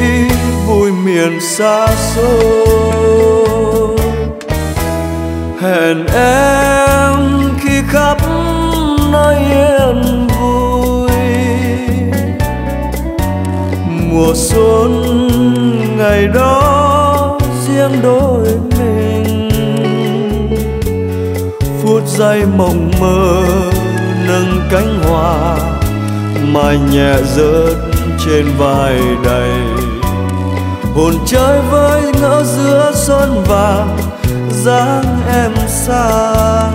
vui miền xa xôi. Hẹn em khi khắp nơi yên vui, mùa xuân ngày đó riêng đôi mình. Phút giây mộng mơ nâng cánh hoa mai nhẹ rớt trên vai đầy, hồn chơi với ngỡ giữa xuân vàng dáng em sang.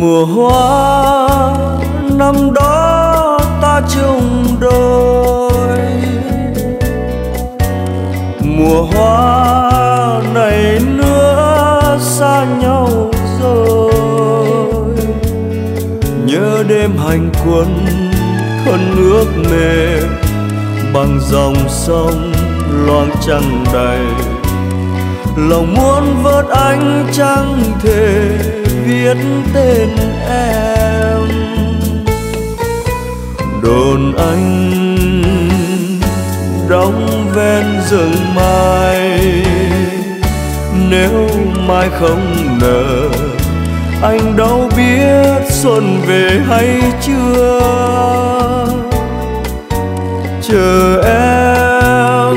Mùa hoa năm đó ta chung đôi, mùa hoa này nữa xa nhau rồi. Nhớ đêm hành quân thân nước mềm bằng dòng sông loáng trăng đầy, lòng muốn vớt ánh trăng thề viết tên em. Đồn anh đóng ven rừng mai, nếu mai không nở anh đâu biết xuân về hay chưa. Chờ em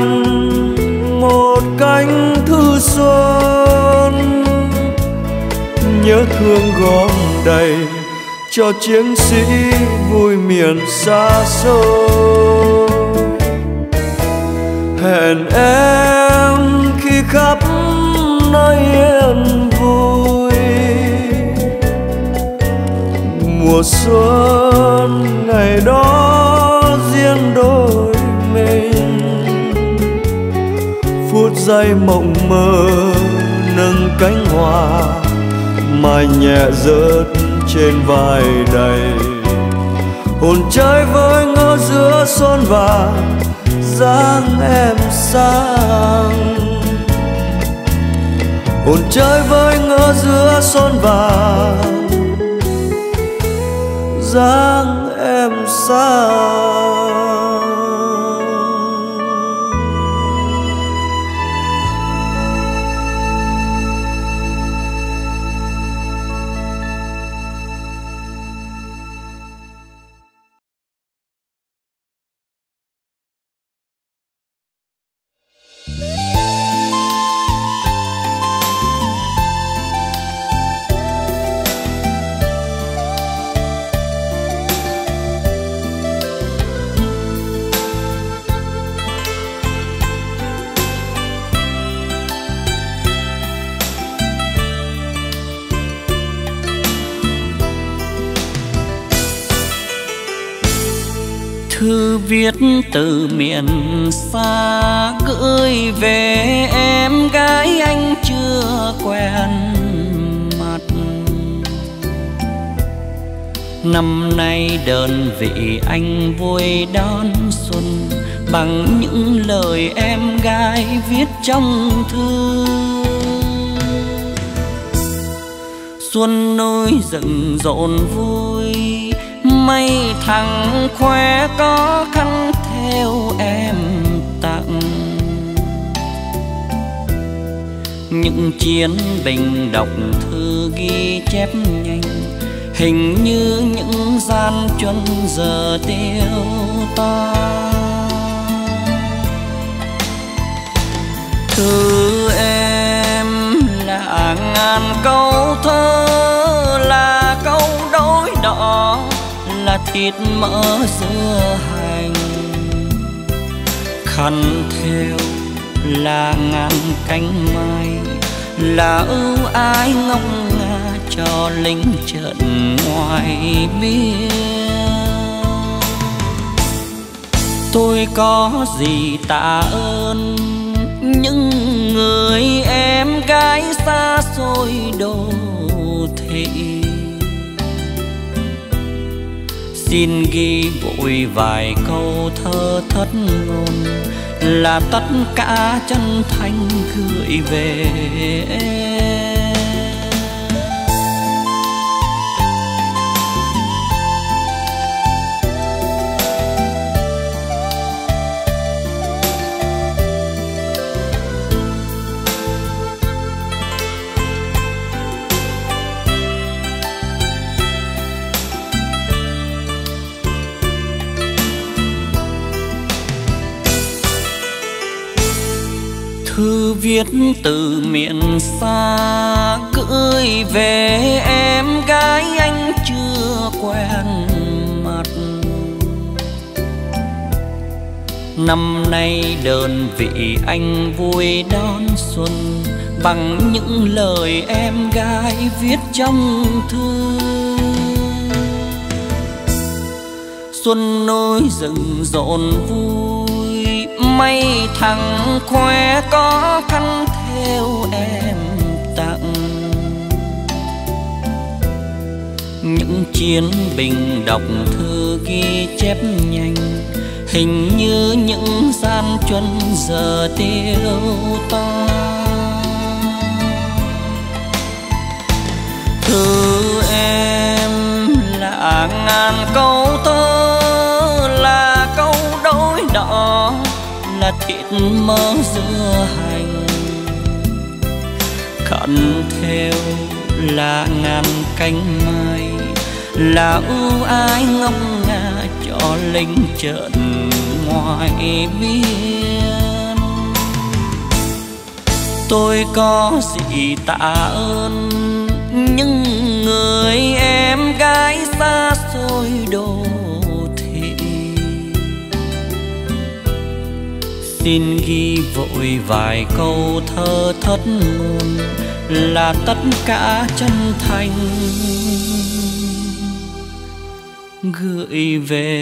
một cánh thư xuân, nhớ thương gom đầy cho chiến sĩ vui miền xa xôi. Hẹn em khi khắp nơi yên vui, mùa xuân ngày đó riêng đôi mình. Phút giây mộng mơ nâng cánh hoa mai nhẹ rớt trên vai đầy, hồn chơi với ngỡ giữa xuân và dáng em sang. Hồn chơi với ngỡ giữa xuân và dáng em sang. Viết từ miền xa gửi về em gái anh chưa quen mặt, Năm nay đơn vị anh vui đón xuân bằng những lời em gái viết trong thư. Xuân núi rừng rộn vui, mây thẳng khoe có khăn theo em tặng. Những chiến binh đọc thư ghi chép nhanh, hình như những gian chuân giờ tiêu ta. Thư em là ngàn câu thơ, là câu đối đỏ, là thịt mỡ dưa hành. Khăn thêu là ngàn cánh mai, là ưu ái ngông nga cho lính trận ngoài biên. Tôi có gì tạ ơn những người em gái xa xôi đô thị. Xin ghi vội vài câu thơ thất ngôn, là tất cả chân thành gửi về em. Thư viết từ miền xa gửi về em gái anh chưa quen mặt. Năm nay đơn vị anh vui đón xuân bằng những lời em gái viết trong thư. Xuân núi rừng rộn vui, mây thẳng khoe có khăn theo em tặng. Những chiến binh đọc thư ghi chép nhanh, hình như những gian chuân giờ tiêu ta. Thư em là ngàn câu thơ, là câu đối đỏ, là thịt mỡ dưa hành. Khăn thêu là ngàn cánh mai, là ưu ái ngông nga cho lính trận ngoài biên. Tôi có gì tạ ơn những người em gái xa xôi đô. Xin ghi vội vài câu thơ thất ngôn, là tất cả chân thành gửi về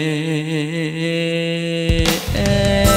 em.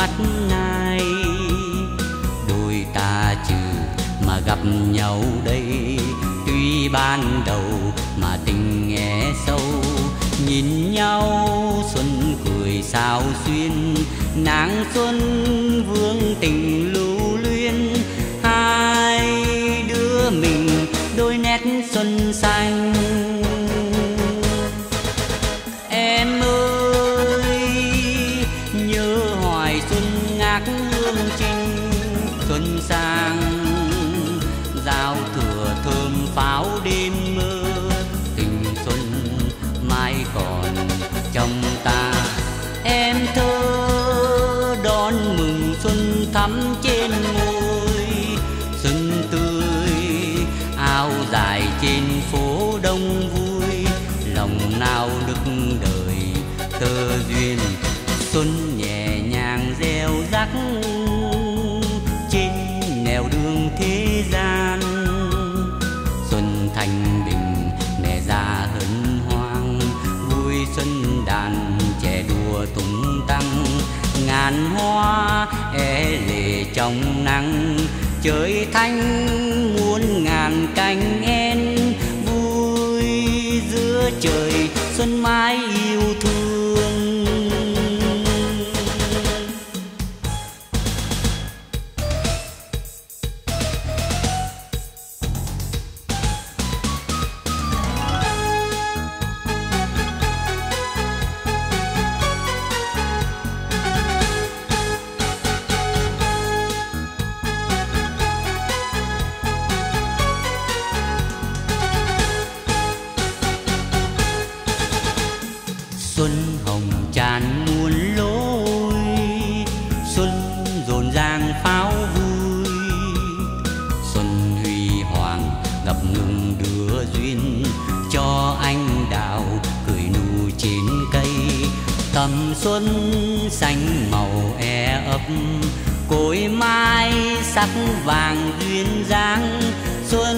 mắt này, đôi ta trừ mà gặp nhau đây. Tuy ban đầu mà tình nghe sâu, nhìn nhau xuân cười sao xuyên, nàng xuân vương tình lưu luyến. Hai đứa mình đôi nét xuân xanh. Em ơi nhớ hoài xuân ngát hương trinh, xuân sang giao thừa thơm pháo đêm mơ. Tình xuân mai còn trong ta, em thơ đón mừng xuân thắm trên môi. Xuân tươi áo dài trên phố đông vui, lòng nào nức đời tơ duyên. Xuân nhẹ nhàng gieo rắc trên nẻo đường thế gian. Xuân thanh bình mẹ già hân hoan, vui xuân đàn trẻ đùa tung tăng. Ngàn hoa é lệ trong nắng, trời thanh muôn ngàn cánh én. Vui giữa trời xuân mãi yêu thương. Xuân hồng tràn muôn lối, xuân rộn ràng pháo vui. Xuân huy hoàng ngập ngừng đưa duyên, cho anh đào cười nụ trên cây. Tầm xuân xanh màu e ấp, cối mai sắc vàng duyên dáng. Xuân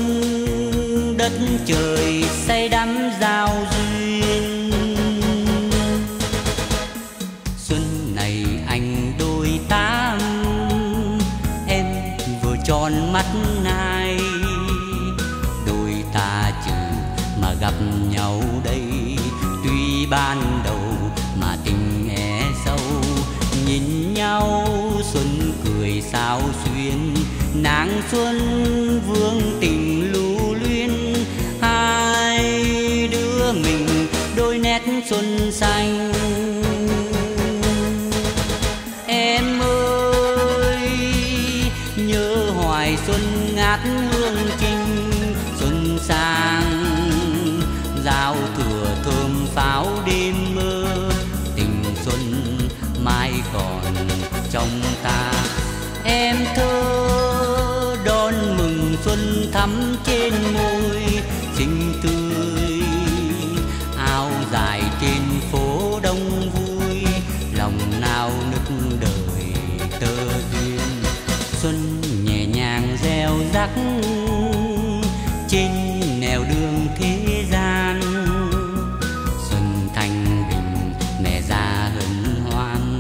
đất trời say đắm giao duyên. Tròn mắt này đôi ta trừ mà gặp nhau đây. Tuy ban đầu mà tình é sâu, nhìn nhau xuân cười sao xuyên, nàng xuân vương tình lưu luyến. Hai đứa mình đôi nét xuân xanh. Em ơi nhớ xuân ngát hương trinh, xuân sang giao thừa thơm pháo đêm mơ. Tình xuân mai còn trong ta, em thơ đón mừng xuân thắm trên môi. Xinh tươi áo dài trên phố đông vui, lòng nào nức đời tơ duyên. Xuân gieo rắc trên nẻo đường thế gian. Xuân thanh bình mẹ già hân hoan,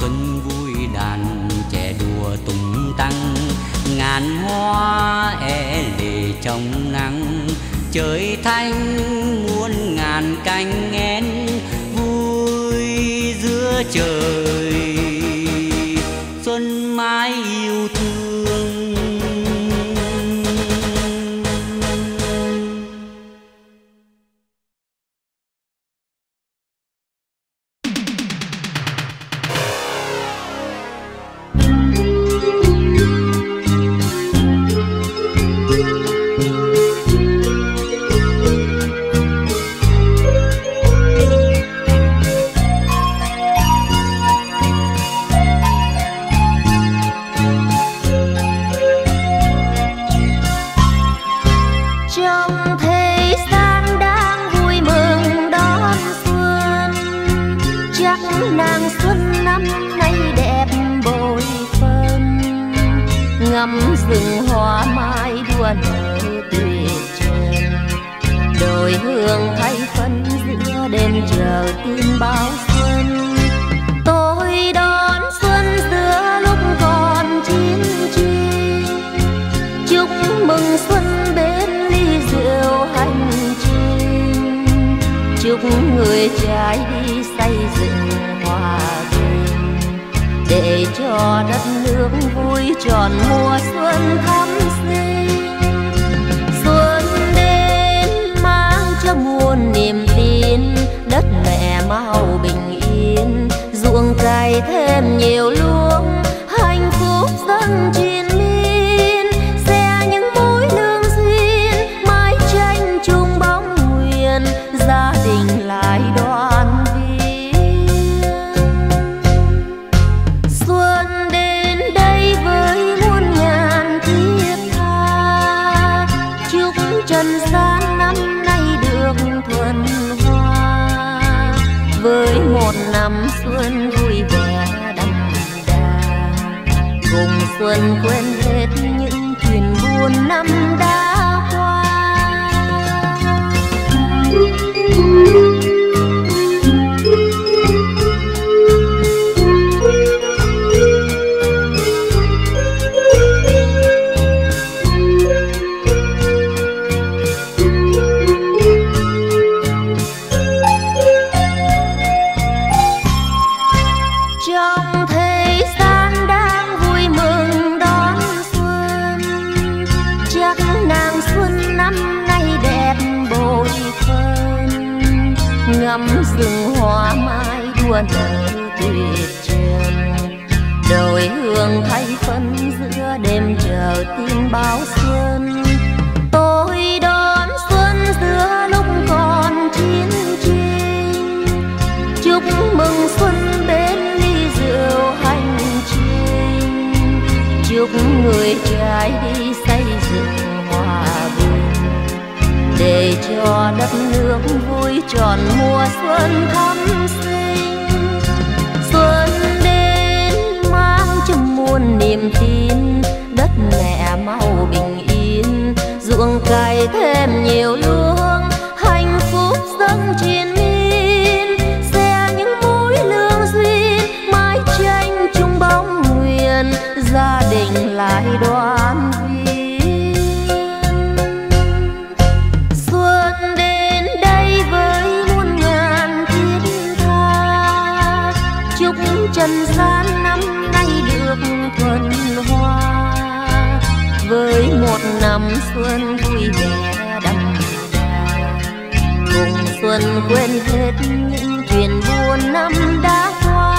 xuân vui đàn trẻ đùa tung tăng. Ngàn hoa é lệ trong nắng, trời thanh muôn ngàn cánh én. Vui giữa trời xuân mãi yêu thương. Đêm chờ tin báo xuân, tôi đón xuân giữa đò đất nước vui tròn mùa xuân thắm sinh. Xuân đến mang cho muôn niềm tin, đất mẹ mau bình yên, ruộng cày thêm nhiều luống, hạnh phúc dân truyền miên, xe những mối lương duyên, mái tranh chung bóng nguyện, gia đình lại đoàn viên. Xuân đến đây với muôn ngàn thiết tha, chúc trần gian năm nay được thuần hoa, với một năm xuân vui vẻ đậm đà, cùng xuân quên hết những chuyện buồn năm đã qua. Trong thế gian đang vui mừng đón xuân, chắc nàng xuân năm nay đẹp bội phần, ngắm rừng hoa mai đua nở tuyệt trần, đồi hương thay phân giữa đêm chờ tin báo xuân. Tôi đón xuân giữa lúc còn chiến tranh, chúc mừng xuân bên hành trình, chúc người trai đi xây dựng hòa bình, để cho đất nước vui tròn mùa xuân thắm sinh. Xuân đến mang cho muôn niềm tin, đất mẹ mau bình yên, ruộng cày thêm nhiều luống, hạnh phúc dâng trên miên. Gia đình lại đoàn viên. Xuân đến đây với muôn ngàn thiết tha, chúc trần gian năm nay được thuần hoa, với một năm xuân vui vẻ đậm đà, cùng xuân quên hết những chuyện buồn năm đã qua.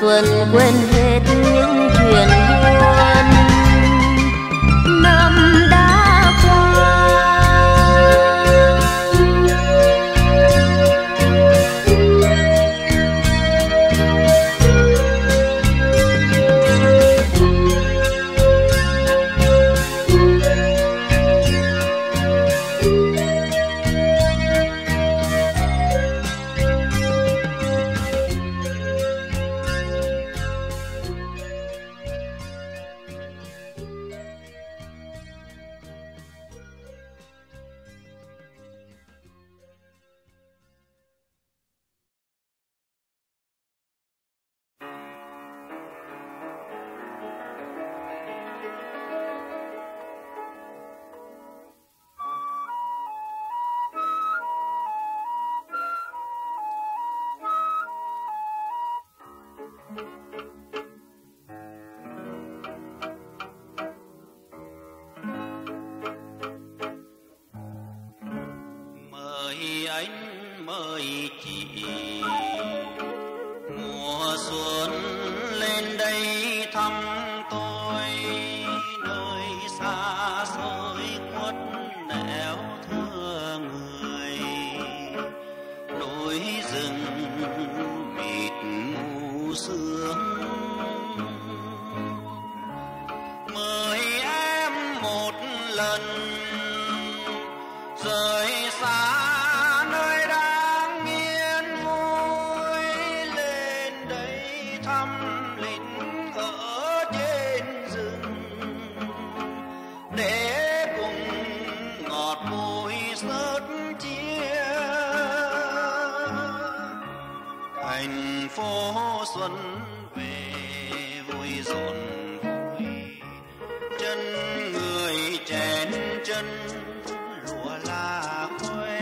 Xuân quên hết những chuyện buồn năm đã thành phố xuân về vui rộn vui, chân người chén chân lụa là quê,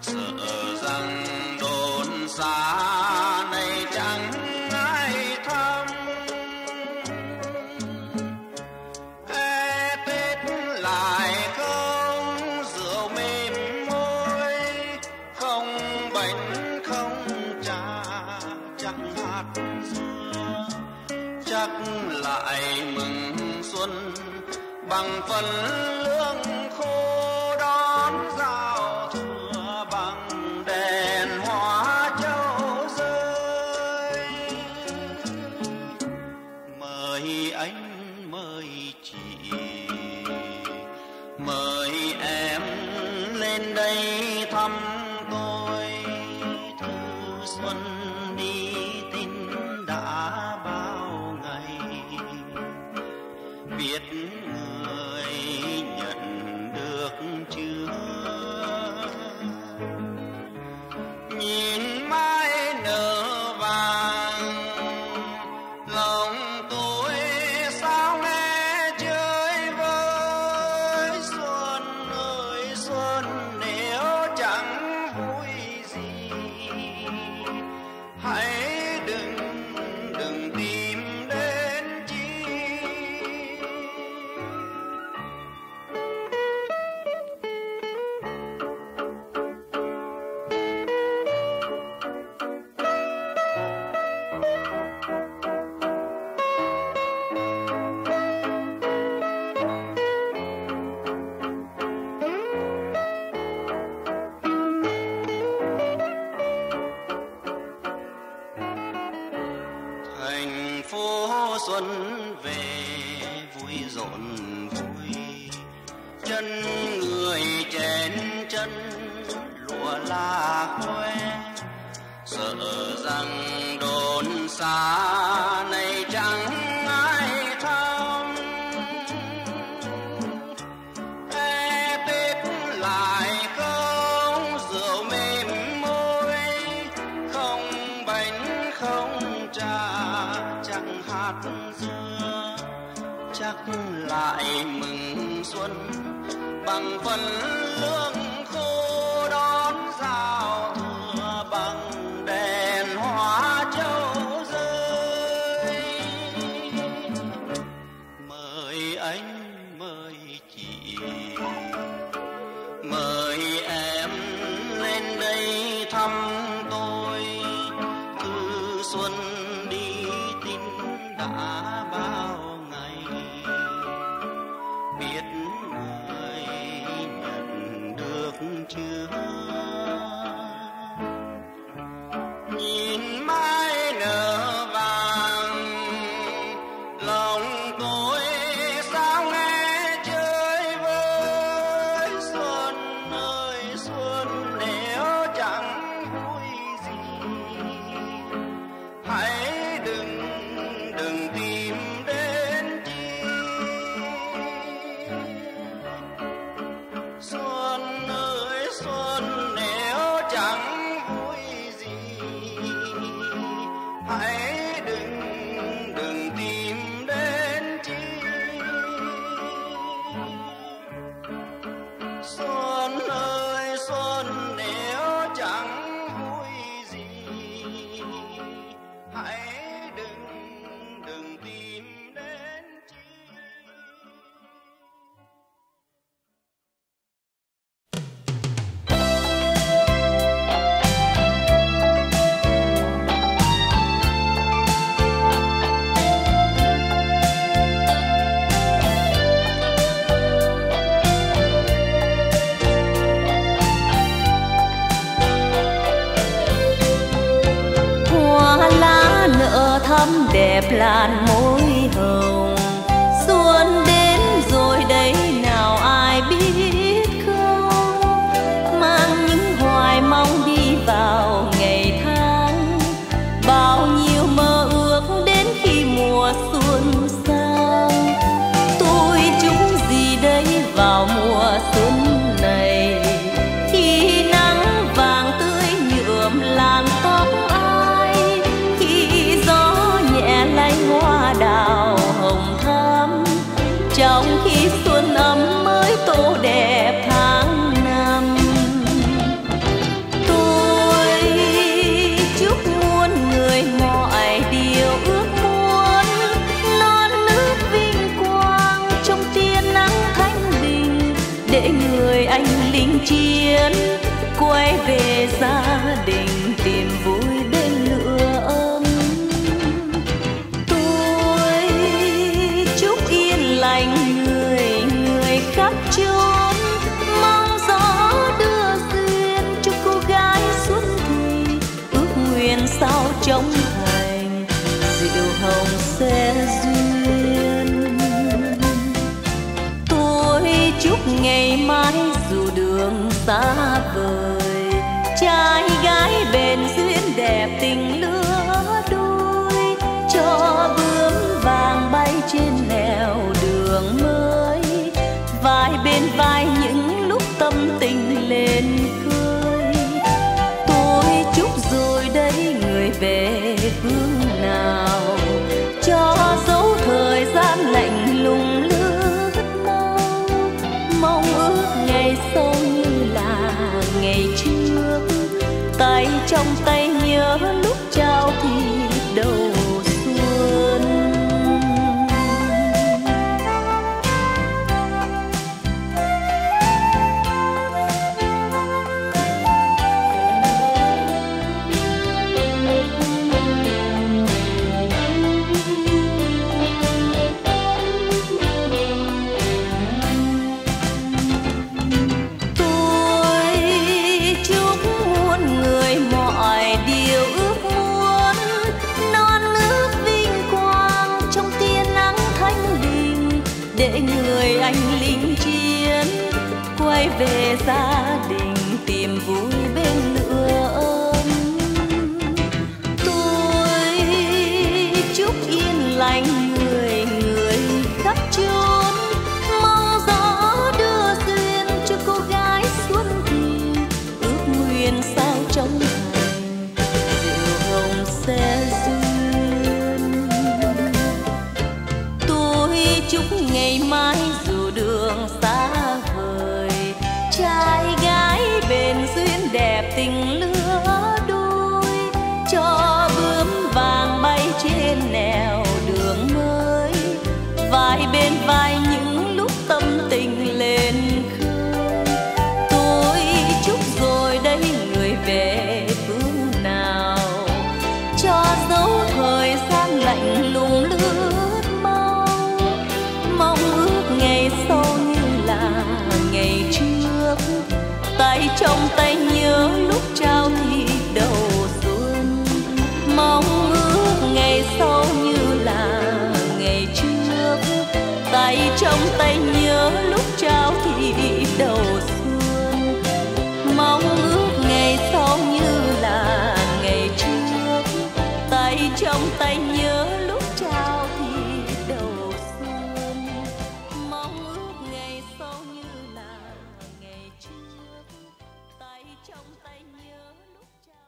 sợ rằng đồn xa này chẳng ai thăm. Ê Tết lại không rượu mềm môi, không bánh không trà chẳng hạt dưa, chắc lại mừng xuân bằng phần lương khô đón giao thừa bằng đèn hóa châu rơi. Mời anh mời chị mời em lên đây thăm tôi, thu xuân đi tin đã bao ngày, biết người nhận được chưa, nhìn mãi nở vàng lòng tôi sao nghe chơi với xuân ơi xuân. Nếu chẳng vui gì hãy đừng đừng tìm đến chi. Thành phố xuân về vui rộn vui, chân người chén chân lụa là quê, sợ rằng đồn xa này chẳng ai thăm. Ê Tết lại không rượu mềm môi, không bánh không trà chẳng hạt dưa, chắc lại mừng xuân bằng phần lương khô đón giao thừa bằng đèn hóa châu rơi. Mời anh mời chị mời em lên đây thăm tôi, thư xuân đi tin đã bao ngày, biết người nhận được chưa, nhìn mãi nở vàng lòng tôi sao nghe chơi với xuân ơi xuân. Nếu chẳng vui gì hãy đừng đừng tìm đến chi. Xuân ơi xuân nếu chẳng vui gì hãy đừng đừng tìm đến chi. Xuân ơi xuân nếu chẳng vui gì hãy đừng đừng tìm đến chi. Đẹp làn môi hồng xuân đến rồi đấy nào ai biết không, mang những hoài mong đi vào ngày tháng, bao nhiêu mơ ước đến khi mùa xuân sang. Tôi trúng gì đấy vào mùa xuân này, khi nắng vàng tươi nhuộm làn tóc ai chiến quay về gia đình tìm vui bên lửa ấm. Tôi chúc yên lành người người khắp chốn, mong gió đưa duyên cho cô gái suốt thùy, ước nguyện sao trong thành diệu hồng sẽ duyên. Tôi chúc ngày mai dù đường xa vời, trai gái bền duyên đẹp tình lứa đôi, cho bướm vàng bay trên nẻo đường mới, vai bên vai những lúc tâm tình lên khơi. Tôi chúc rồi đây người về phương nào, cho dấu thời gian lạnh lùng lướt mau, mong ước ngày sau như là ngày trước, tay trong tay nhớ lúc trao thì đầu xuân. Về gia đình tìm vui bên lửa ấm. Tôi chúc yên lành người người khắp chốn, mong gió đưa duyên cho cô gái xuân thì, ước nguyện sao trong thành diệu hồng sẽ duyên. Tôi chúc ngày mai dù đường xa, trai gái bền duyên đẹp tình lứa đôi, cho bướm vàng bay trên nẻo đường mới, vai bên vai những lúc tâm tình lên khơi. Tôi chúc rồi đây người về phương nào, cho dấu thời gian lạnh lùng lướt mau, mong ước ngày sau như là ngày trước, tay trong tay nhớ lúc trao thì đầu xuân, mong ước ngày sau như là ngày trước, tay trong tay nhớ lúc trao thì đầu xuân, mong ước ngày sau như là ngày trước, tay trong tay nhớ lúc trao thì đầu xuân, mong ước ngày sau như là ngày trước. Trong tay nhớ lúc trao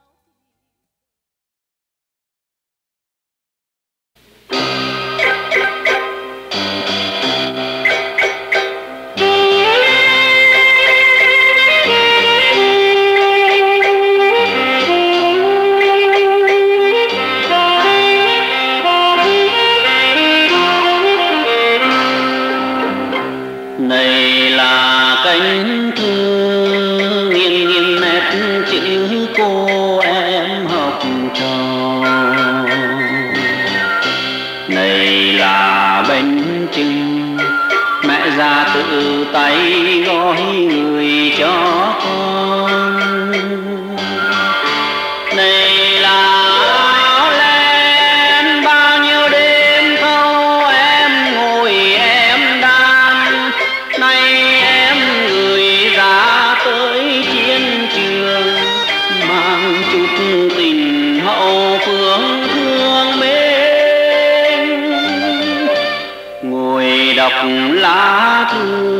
này là cánh thư cô em học trò, này là bánh trưng mẹ ra tự tay gói người cho con, này là áo len bao nhiêu đêm thâu em ngồi em đan, nay em người ra tới chiến trường mang chút tình hậu phương thương mến, ngồi đọc lá thư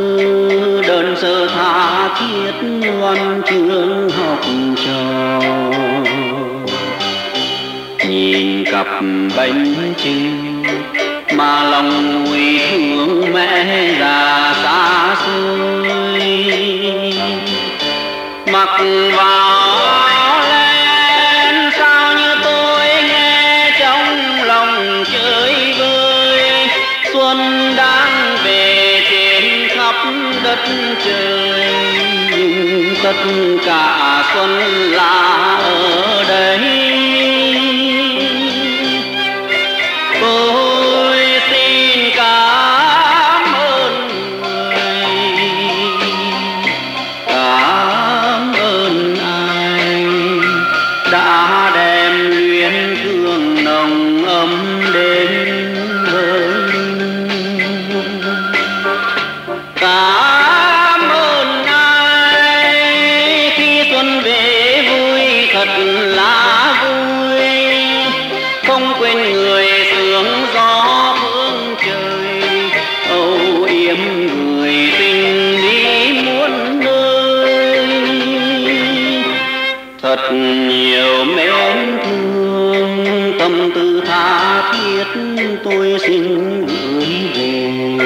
đơn sơ tha thiết ngoan trường học trò, nhìn cặp bánh trưng mà lòng nuôi thương mẹ già xa xôi, mặc vào trời, nhưng tất cả xuân là ở đây. Tôi xin cảm ơn người, cảm ơn anh đã đem luyến thương nồng ấm đến với ta. Thật nhiều mến thương, tâm tư tha thiết tôi xin gửi về.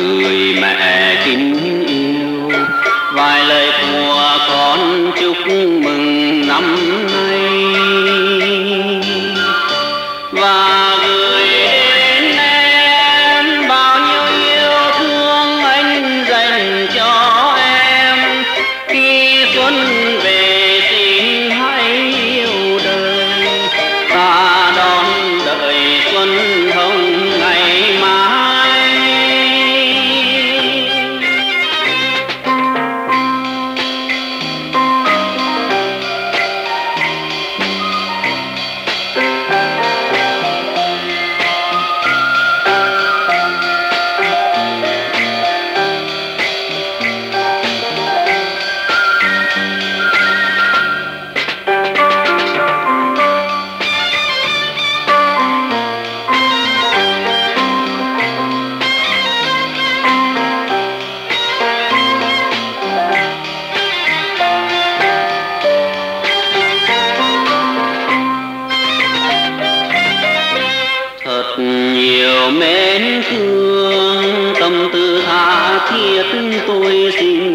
Người mẹ kính yêu, vài lời của con chúc mừng năm nay. Và gửi đến em bao nhiêu yêu thương anh dành cho. Mến thương, tâm tư tha thiết tôi xin